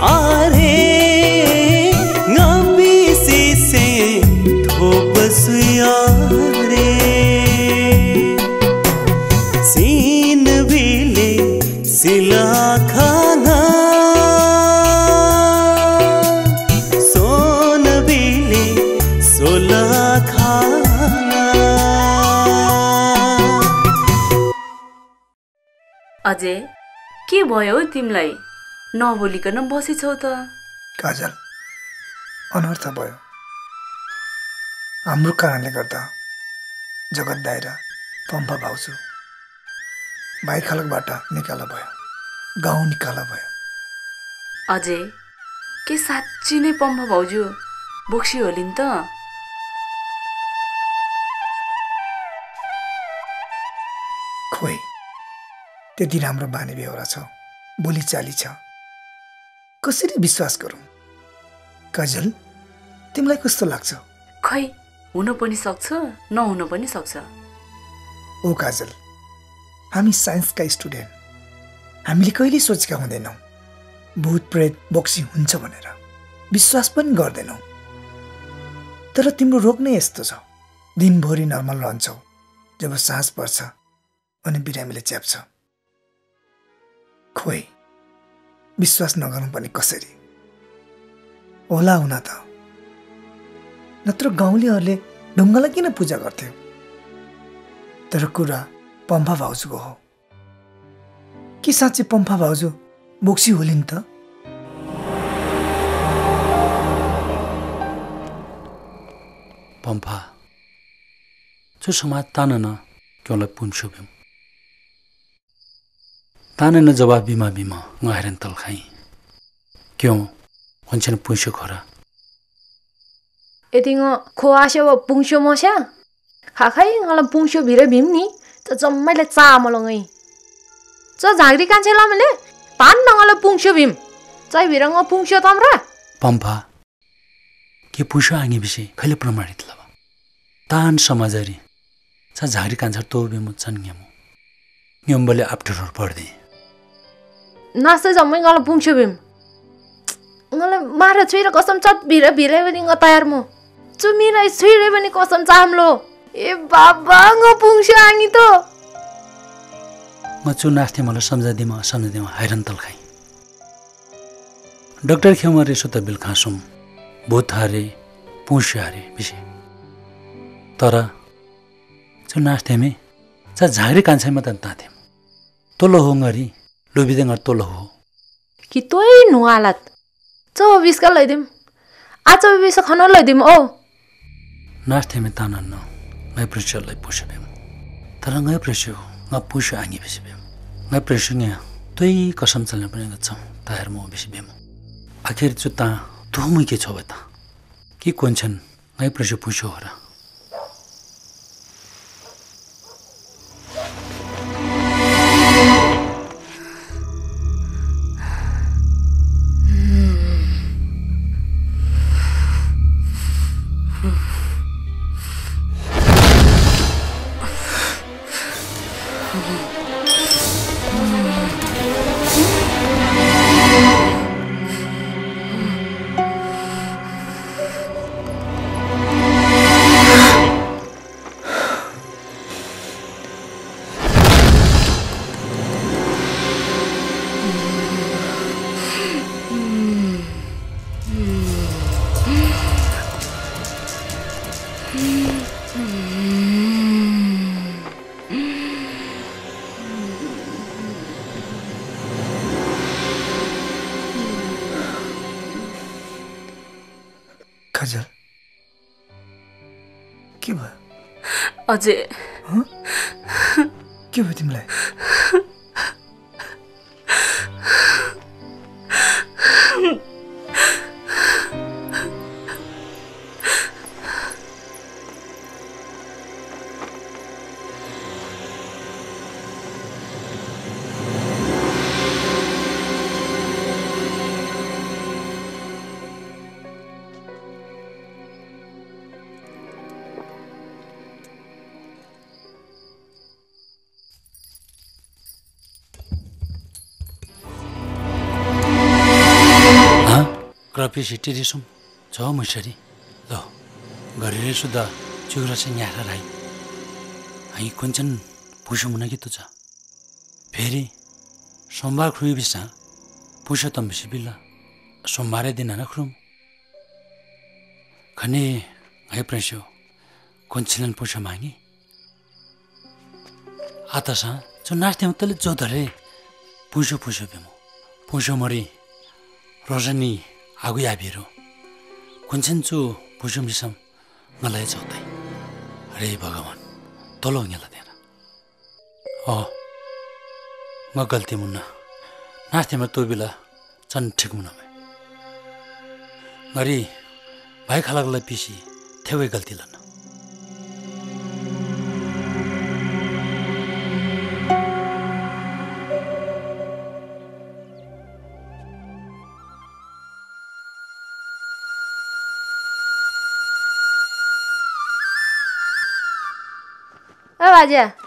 आरे ना भी सी अजय के भयो तिमलाई नबोलिकन बसेछौ त काजल अनर्थ भयो हाम्रो कारणले गर्दा जगत दाइरा पम्पा भाउजू भाइ खलकबाट निकाला भयो गाउँ निकाला भयो अजय के साच्चै नै पम्पा भाउजू बोक्सी होलिन् त खोइ त्यति राम्रो बानी बेहोरा छ बोली चाली छ कसरी विश्वास गरौँ काजल तिमीलाई कस्तो लाग्छ खै हुन पनि सक्छ नहुन पनि सक्छ ओ काजल हामी साइन्सका स्टुडेन्ट हामीले कहिले सोचेका हुँदैनौ भूत प्रेत बक्सी हुन्छ भनेर विश्वास पनि गर्दैनौ तर तिम्रो रोग नै यस्तो छ दिनभरि नर्मल रहन्छौ जब सास पर्छ अनि बिरामीले च्याप्छ खोइ विश्वास नगरौँ पनि कसरी होला हुन त नत्र गाउँलेहरूले ढुङ्गालाई किन पूजा गर्थे तर कुरा पम्फा भाउजूको हो के साच्चै पम्फा भाउजू बोक्सी होलिन् त पम्फा जो समाज तानन क्योंला पुन्सुभ्यम तानन जवाब बिमा बिमा गहेरन तलखाई क्यों 원체는 분쇼 거라. 에딩어 코아셔와 분쇼 뭐샤? 가카잉 하람 분쇼 비례 빔니? 저 정말래 짜멀렁이. 저 장리 간체라면래 반낭하라 분쇼 빔. 저 비랑어 분쇼 담라. 밤파. 게 분쇼 아니 비시 칼리프로 말이들라 봐. 단 서마자리. 저 장리 간체 또 비무 잔게모. 념벌레 앞트로 버디. 나서 정말 가라 분쇼 빔. Mara tui ra kosam chat bira bira bani nga tayar mo. Tumi ra tui ra bani kosam cham lo. E baba nga pungsha angi to. Nga chun naasthe mala samjadi ma samjadi ma hairan talkhai. Doctor khema re sota bil khasum. Bhuthare, punshare bisi. Tara chun naasthe me cha jhagri kansai ma tanta them. Tolo ho ngari lobide ngar tolo ho. Ki toy nualat. 저거 비스가 라이딤 아 저거 비스 커널 라이딤 어 나스테미 타난노 나 프레셔 라이 보셔빔 다른 거 프레셔 나 보셔 아니 비스빔 나 프레셔냐 또이 कसम चल्न पनि गछ तयार म बिसबेम आखिर जुता धुमै के छ बता के कोन छन् ना प्रेशर पुछो हरा 어제 क्यों बेटी मलाई Graphisi tirisum, cawam isari, loh, gariri sudah cukurasi nyara rai, ahi kuncan pusumuna gitu cah, beri, sombar krui bisa, pusatam bisi bila, sombare di nana krum, kani ahi presio, kuncilan pusamangi, atasah, cunasti mutali jodare, 보셔 보셔 배모 보셔 머리 로전이 아구야 비로 군천주 보셔 미섬 날라에 적다 레이 바가만 돌아오냐라 되나 어 막갈티 문나 나한테만 또 빌라 전 책무나매 나리 바이 칼라글라 피시 태웨 갈티라나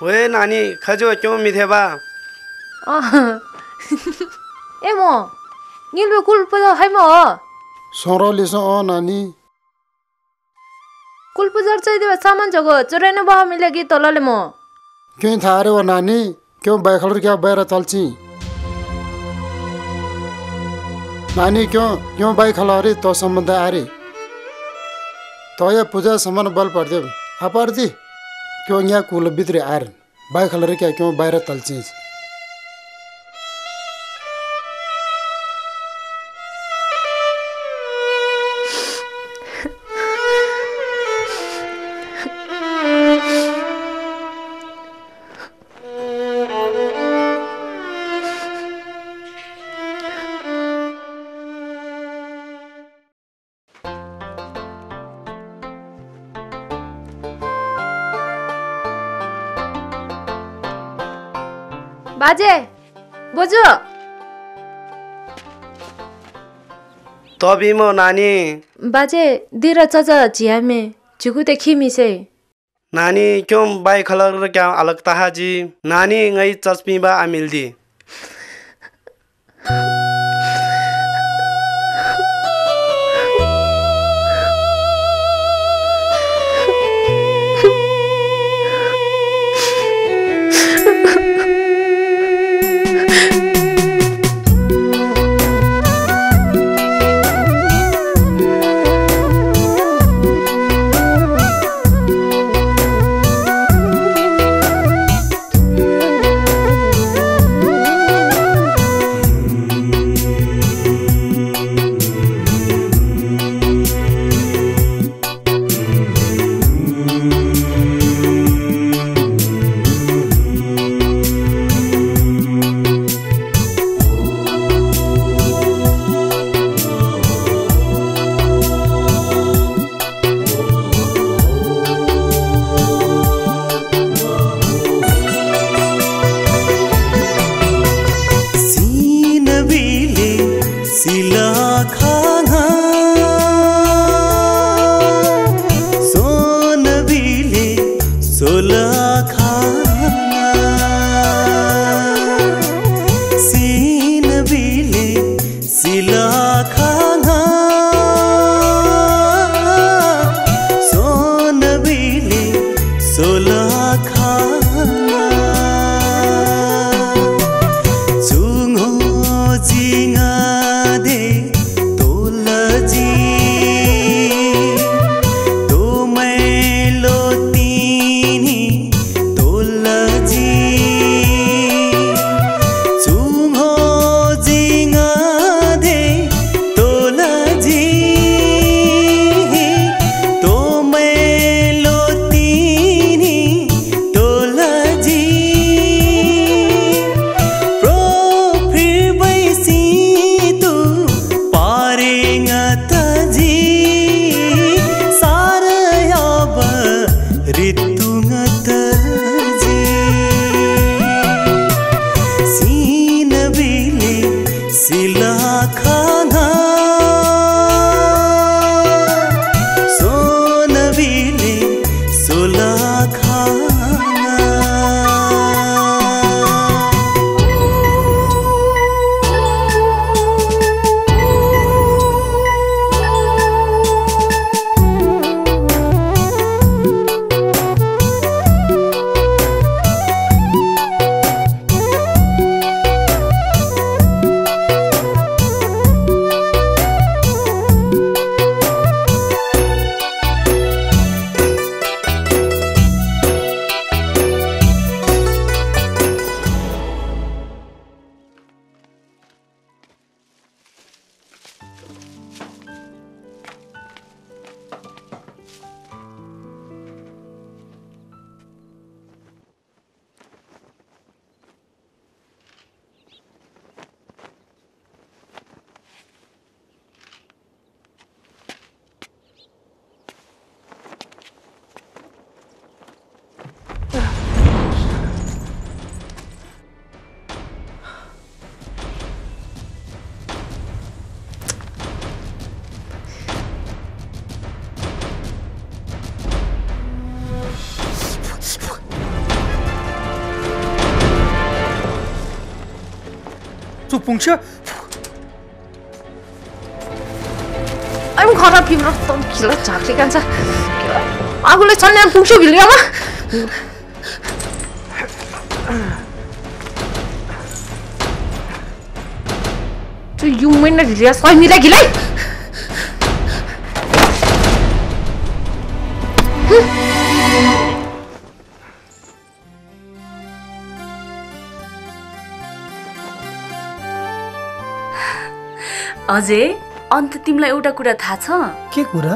왜 나니 가져 좀 밑에 봐. 아, 에모, 니를 굴보자 할머. 서로리서 나니. 굴보자 저희들 사만 저거 저래는 뭐 하밀래기 떨어래모. 괜히 다르와 나니, 그럼 바이크를 그냥 바이라 탈지. 나니 그럼 그럼 바이크를 또 삼만 다리. 또야 부자 삼만 벌 받대. 아 받디. क्यों यहाँ कूल बितरे आरन बाय खलरे क्या क्यों बायरा तलचीज 아재, 뭐죠? 더비 뭐 나니? 맞제, 네라 찾아 지하매 지구대 힘이세. 나니 좀 바이 컬러를 그냥 알았다 하지. 나니 ngay 자스미바 아밀디. Thank you. akupunktur. 아이고 가라 비밀로 또 길러 자기 간사. 아 그래 전에 punktur 빌려마. 저 유명한 일이야. 소임이라 길래. 어제 अन्त तिमलाई एउटा कुरा थाहा छ के कुरा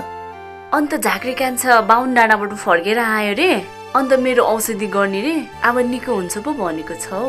अन्त झाक्री क्यान्सर बाउन डाँडाबाट फर्केर आयो रे अन्त मेरो औषधि गर्ने रे अब निको हुन्छ पो भनेको छ हौ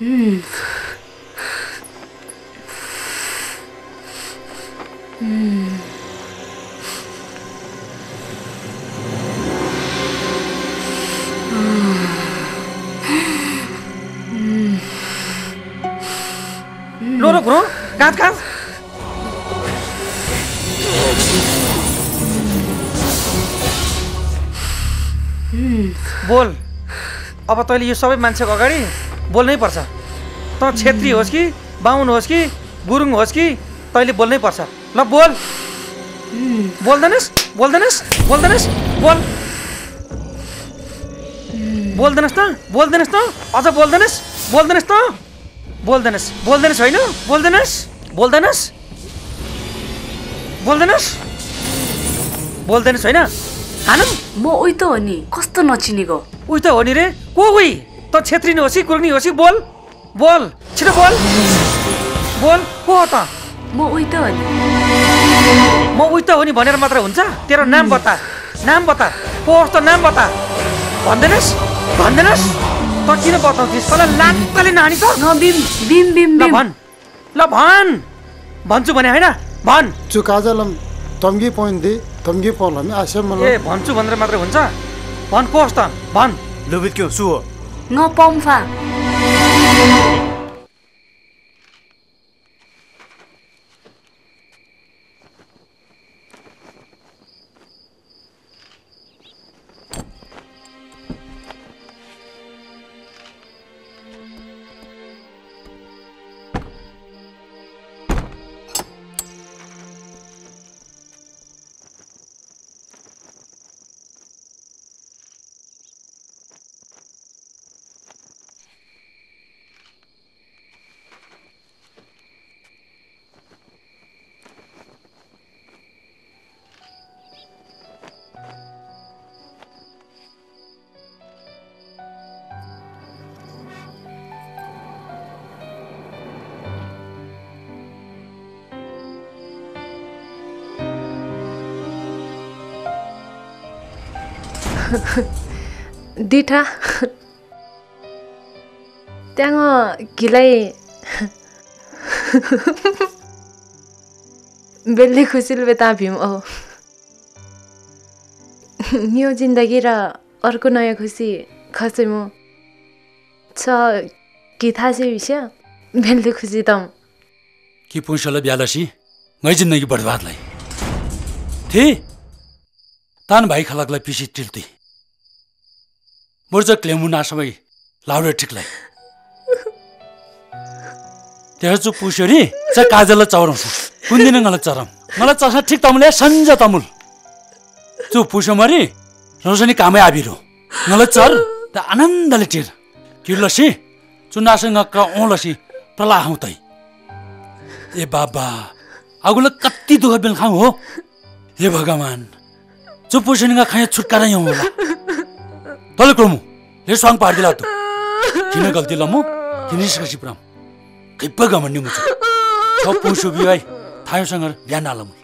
음. 음. 로로 그럼 가 가. 음. 뭘? अब तैले यो सबै मान्छेको अगाडि बोल्नै पर्छ त क्षेत्री होस् कि बाहुन होस् कि गुरुङ होस् कि तैले बोल्नै पर्छ ल बोल बोल्दैनस् बोल्दैनस् बोल्दैनस् बोल बोल्दैनस् त बोल्दैनस् त अझ बोल्दैनस् बोल्दैनस् त बोल्दैनस् बोल्दैनस् हैन बोल्दैनस् बोल्दैनस् बोल्दैनस् बोल्दैनस् हैन हानम म उही त हो नि कस्तो नचिनेको उही त हो नि रे को उही त क्षेत्री नि होसी कुरनी होसी बोल बोल छिटो बोल बोल को हो त म उही त हो नि म उही त हो नि भनेर मात्र हुन्छ तेरो नाम बता नाम बता को हो त नाम बता भन्दैनस् भन्दैनस् त किन बताउँथिस् सला लान्तले नानी त नबिम बिम बिम बिम ल भन ल भन भन्छु भने हैन भन चु काजलम तम्गी पोइन्दी तम्गी पोलम आशम ए भन्छु भनेर मात्र हुन्छ 반 코스탄 반 루비큐 수어 너 뽕파 디타 땅어 길라이 벨레 खुसीले बेता भिम ओ न्यू जिन्दगी र अर्को नयाँ खुसी खसे म छ किथा से विषय 벨레 खुसी तम कि पुशल ब्यालसी मै जिन्दगी बर्बाद लाई थे तान भाइ खलकलाई पिसि टिल्ती मुर्जक लेमुना सबै लाउडे ठिकलाई तेरजु पुशरी च काजल चौरम कुन दिन नल चरम मलाई चसा ठीक तमले संज तमुल चु पुशो मरी रोशनी कामै आबिरो नल चर त आनन्दले टिर किलसी चुनासँग क ओलसी प्रला हौ तै ए बाबा आगुले कति दुख बिल खाऊ हो हे भगवान चु पुशनीका खाय छुटकारा यौ होला तले क्रमु ले स्वांग पार दिला तो किन गल्ती लमु किनिस कसी प्रम किप्पा गमन्नी मुछ छ पुशु बि भाइ थायो सँग ध्यान हालमु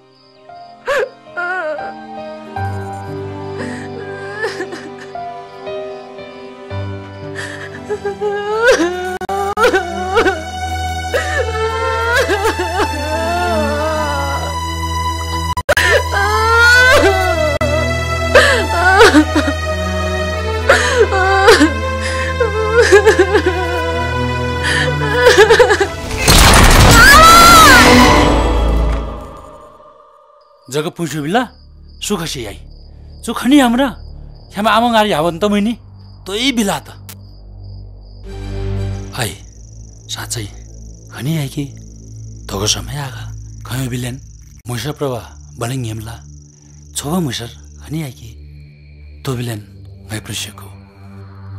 जग पुशु बिला सुखसी याई सुखनी हमरा हम आमंग आरी हवन त मइनी तोई बिला त हाय साचै खनी आइ कि तगो समय आगा खयो बिलेन मुसर प्रभा बलिङ हेमला छोवा मुसर खनी आइ कि तो बिलेन मै प्रशको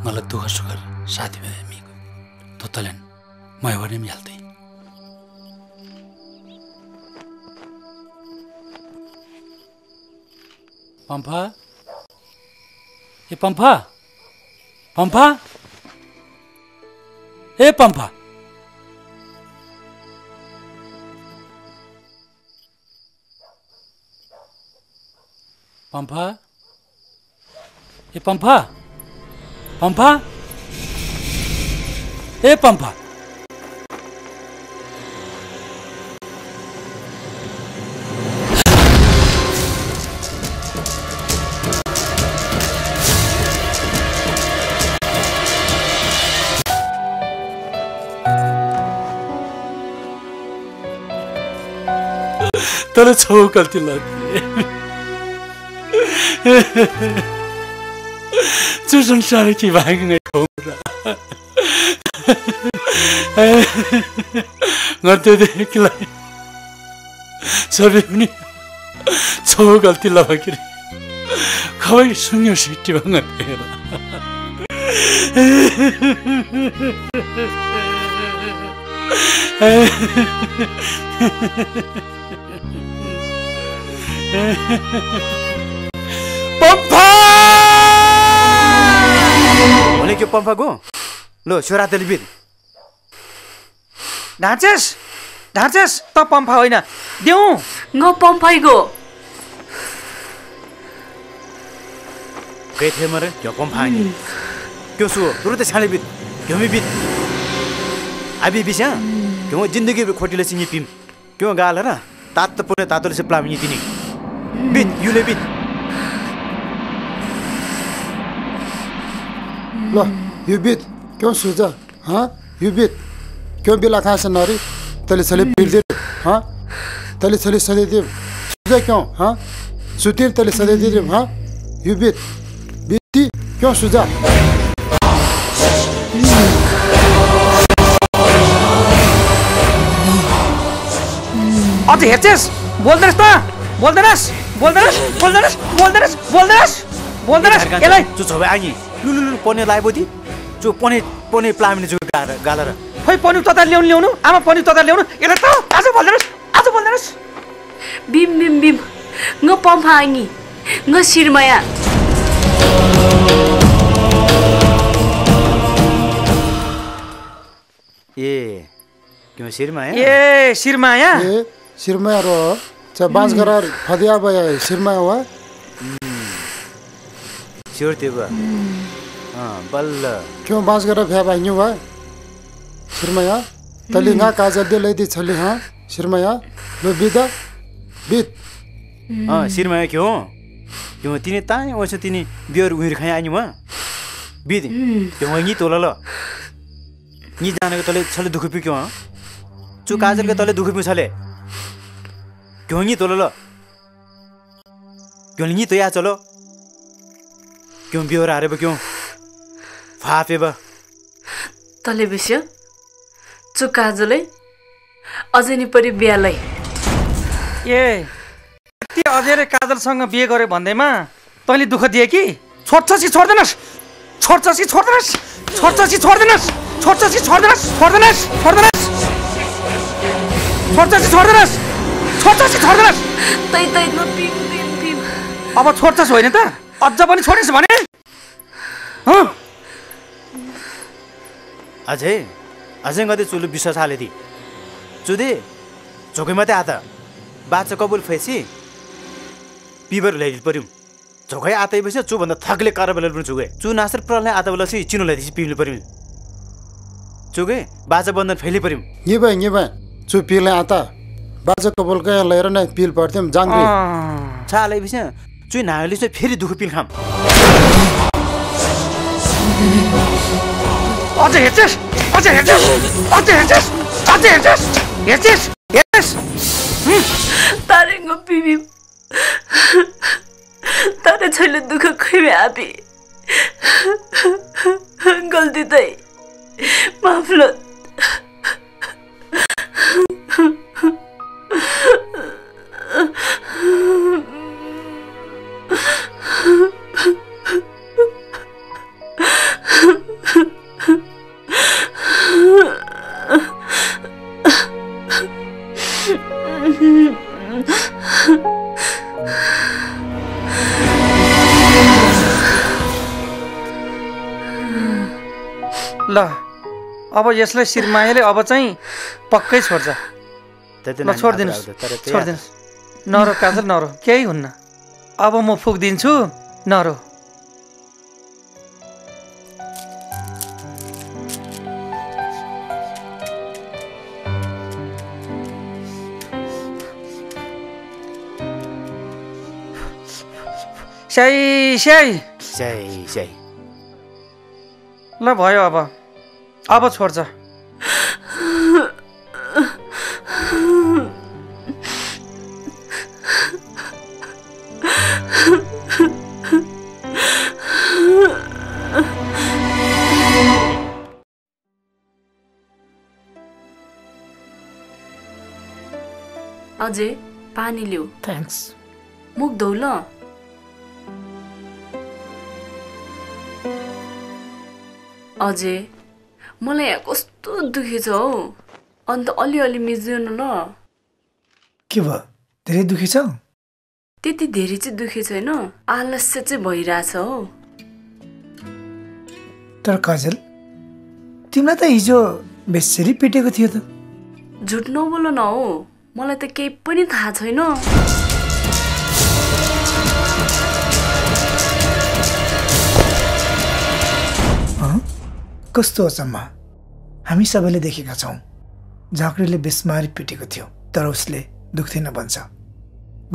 मला दुख सुखर साथी भए मिको तो तलन मै वरम याल्दै पंपा ए पंपा पंपा ए पंपा पंपा ए पंपा पंपा ए पंपा ತಲೆ ಸೋವು ಕಲ್ತಿಲ್ಲ ಚು ಸಂಸಾರಕ್ಕೆ ವಾಂಗ್ನೆ ಕೋರ ನರ್ತದೆ ಕಿಲ್ಲ ಸರಿನಿ ಸೋವು ಕಲ್ತಿಲ್ಲ ಬಾಕಿರಿ 가만히 숨겨 쉬지 말라 펌파! 오늘 그 펌파고, 너 쇼라 들리빈. 나제스, 나제스, 또 펌파이나. 뇽, 너 펌파이고. 그 테마를 여권파니 교수 노릇에 살리빗 겸이빗 아비비샤 경호 진득이를 고질레스니 빔 경호 가알라라 따뜻분에 따뜻해서 플라미니 디니 빛 유레빗 라 유빗 경호 수자 하 유빗 경호 빌라카스 나리 달리 살리 빌드 하 달리 살리 살리디 수자 경호 하 수틸 달리 살리디 하 유빗 Bitti, kyon suza. Hadi herkes, boldanız da, boldanız, boldanız, boldanız, boldanız, boldanız, boldanız. Elay, şu sabah aynı. Lululul, pony lay bodi, şu pony pony plamini şu galara. Hey pony tutar leon leonu, ama pony tutar leonu. Elay ta, azı boldanız, azı boldanız. Bim bim bim, ne pom hangi, ne sirmaya. 예, क्यों सिरमाया? ये सिरमाया? ये सिरमाया रो, जब बांस करा फदिया बाया सिरमाया हुआ? चोरते बा, हाँ बल्ला। क्यों बांस करा फदिया बाई न्यू हुआ? सिरमाया, तलिंगा काजदे ले दी चली हाँ, सिरमाया, लो बीता, बीत। हाँ सिरमाया क्यों? क्यों तीने ताने वैसे तीने बियर उन्हें खाया न्यू हुआ? बीत, क्यों वही तोला लो? नी जाने के तले साले दुखी पी क्यों हाँ? चु काजल के तले दुखी पी साले क्यों नी तोला लो? क्यों नी तो यार चलो? क्यों बिहोर आ रहे बा क्यों? फाफे बा तले बिशो चु काजले अजनी परी बियाले ये ती अजयरे काजल संग बिये करे बंदे माँ तले दुख दिए की छोटा सी छोड़ देना छोटा सी छोड़ देना छोटा सी छोड़ देना छोड़चसी छोड़ देना, छोड़ देना, छोड़ देना, छोड़चसी छोड़ देना, छोड़चसी छोड़ देना। ताई ताई ना बीम बीम बीम। अब छोड़चस होएने ता? अज्जा बनी छोड़ने से बने? हाँ? अजय, अजय का तो चुल विश्वास हाले थी। चुदे, जोगे मते आता। बात से कबूल फैसी, पीवर ले जिल परिम। जोगे आता ही बसे चु बंदा थकले कार बलर बन चुगे। चु नासर प्राण आता बलर सी चिनो ले द चुके बाजा बंदन फैली परिम ये बाय ये बाय चु पीले आता बाजा कबूल का लहरों ने पील पड़ते हम जांग गए चाले बिचे चु नाहली से फिर दुख पील हम आजे हेचेस आजे हेचेस आजे हेचेस आजे हेचेस हेचेस हेचेस तारे को पीवी तारे चले दुख कोई में आती गलती ताई माफलो ला अब यसले सिरमायाले अब चाहिँ पक्कै छोड्छ ल छोड्दिनुस् छोड्दिनुस् नरो काजल नरो केही हुन्न अब म फुक दिन्छु नरो सही सही सही सही ल भयो अब अब छोड्छ Ajay, pani liu. Thanks. Muk doula. Ajay, malaya kosto dukhi chau. Anta ali ali mizyo na la. Kiva, dere dukhi chau? Teti dere chai dukhi chai na. Alasya chai bhaira chau. Tar Kajal, timla ta hijo besari peteko thiyo ta. झुट नबोल न हो मलाई त केही पनि थाहा छैन ह कस्तो अचम्म हामी सबैले देखेका छौ झाँक्रीले बेस्मारी पिटेको थियो तर उसले दुख्दैन भन्छ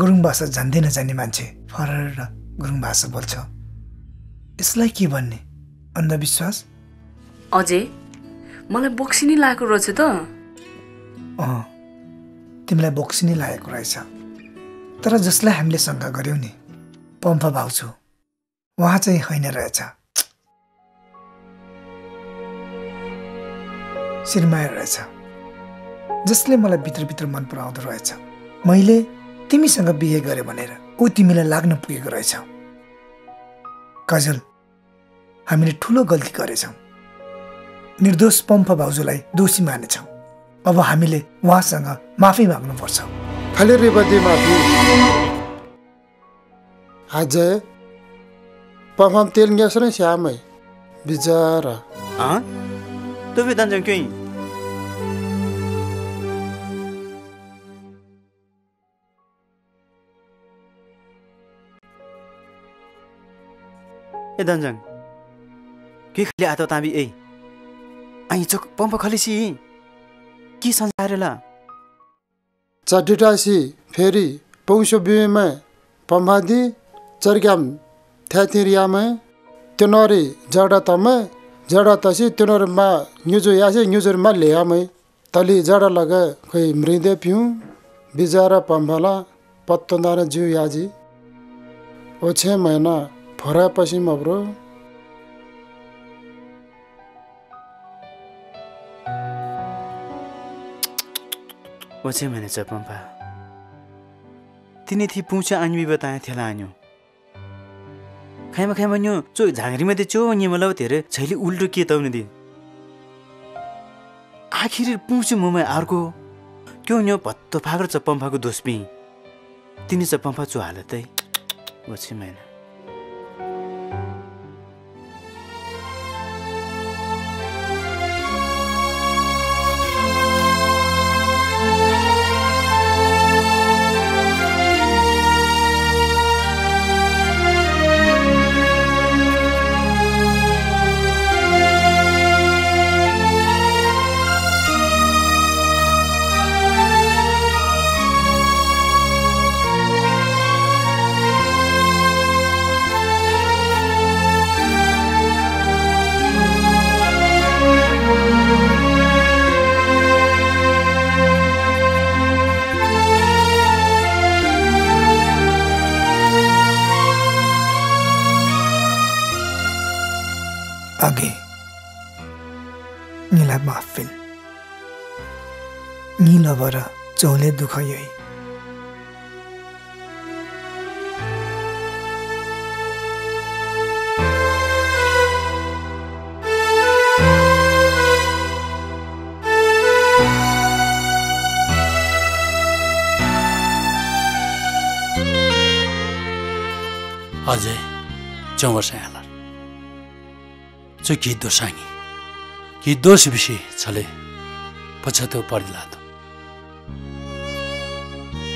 गुरुङ भाषा जान्दैन जान्ने मान्छे फरर गुरुङ भाषा बोल्छ यसलाई के भन्ने अन्धविश्वास अझै मलाई बोक्सिनी लागेको रहेछ त अ तिमीलाई बक्सिनी लागेको रहेछ तर जसलाई हामीले शंका गर्यौ नि पम्फा भाउजू वहा चाहिँ हैन रहेछ सिरमाय रहेछ जसले मलाई भित्र भित्र मन पराउँदो रहेछ मैले तिमीसँग बिहे गरे भनेर उ तिमीलाई लाग्न पुगेको रहेछ काजल हामीले ठूलो गल्ती गरेछौं निर्दोष पम्फा भाउजूलाई दोषी मानेछौं अब हामीले उहाँसँग माफी माग्नु पर्छ खाली रिबदी माफी आज पफम तेल ग्यासले श्यामै बिचारा ह तो विदान जंग क्यों ए दनजंग के खाली आतो ताबी ए आइ चोक पम्प खलिसी की संसारला चढिटासी फेरी पौशबीमा पमादी चरगम थेथिरियामा तनोरी जडातमा जडातसी तनोरमा न्युजो यासे न्युजरमा लेयामै तली जडा लग खै मृदे पिउ बिजारा पम्भला पत्तनारा ज्यू याजी ओछे महिना फरा पछि मब्रो ओछे मैंने चपम्पा तिनी थी पूछा आन भी बताया थेला आन्यो खाइमा खाइमा न्यो चो झांगरी में दे चो वन्ये मलाव तेरे छैली उल्टो के तब ने दे आखिर पूछे मुमे आर्को क्यों न्यो पत्तो फागर चपम्पा को दोष भी तिनी चपम्पा चो हालत है ओछे मैंने Agi, nila maafin. Nila vara chole dukha yoi. Ajay, chongo sayala. Ki dosangi, ki dos bishi chale, pachato padilato.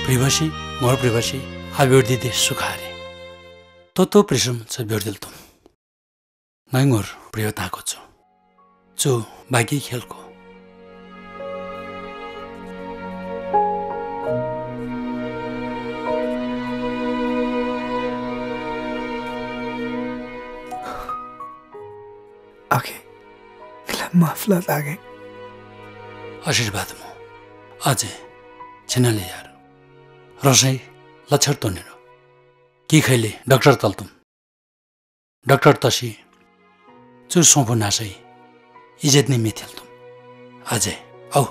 Privashi, more privashi, habiordi de sukhari. Toto prism sabiordiltum. Nangor priyotakocho. Chu bagi khelko. आगे, इला माफलात आगे। आशीर्वाद मो, आजे, चिनाले यार, रोशनी लक्षण तो नहीं रो, की खेले डॉक्टर तल तुम, डॉक्टर ताशी, चुर सोंपो नाशी, इजेदनी मिथल तुम, आजे, आओ।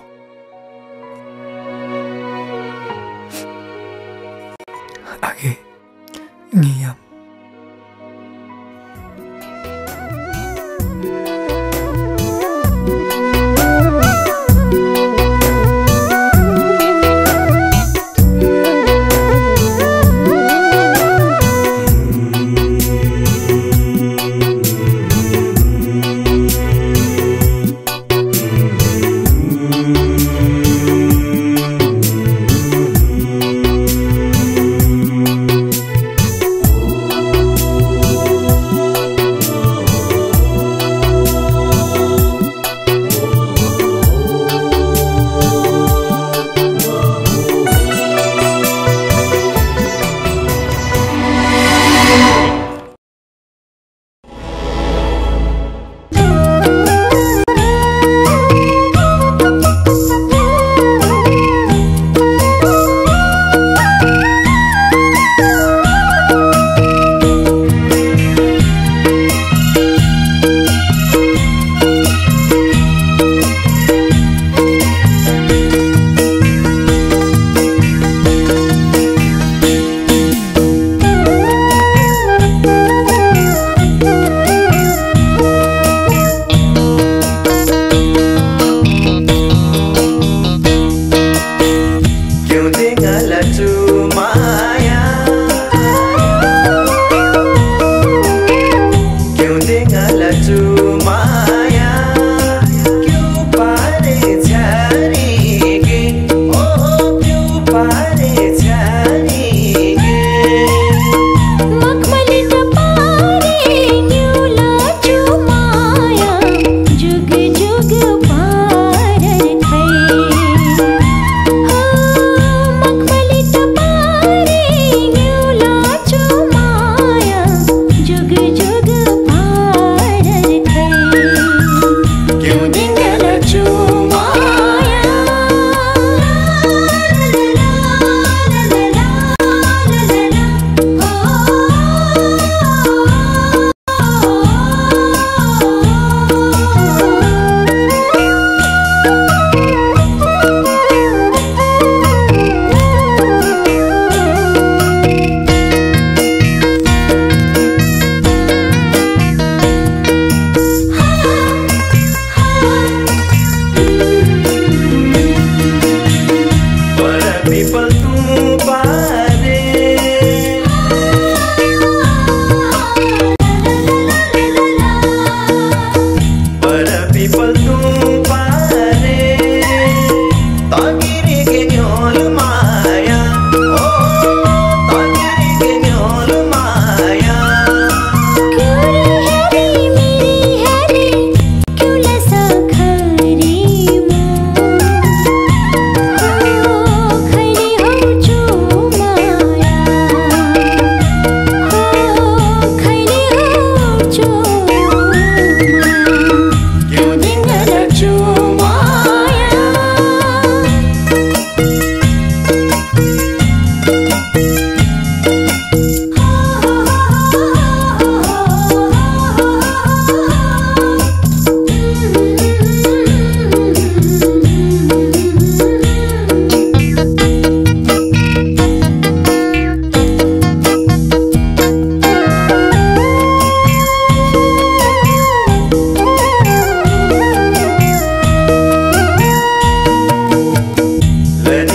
Let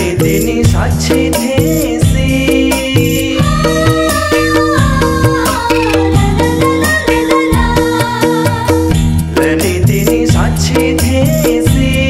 it in, such it is.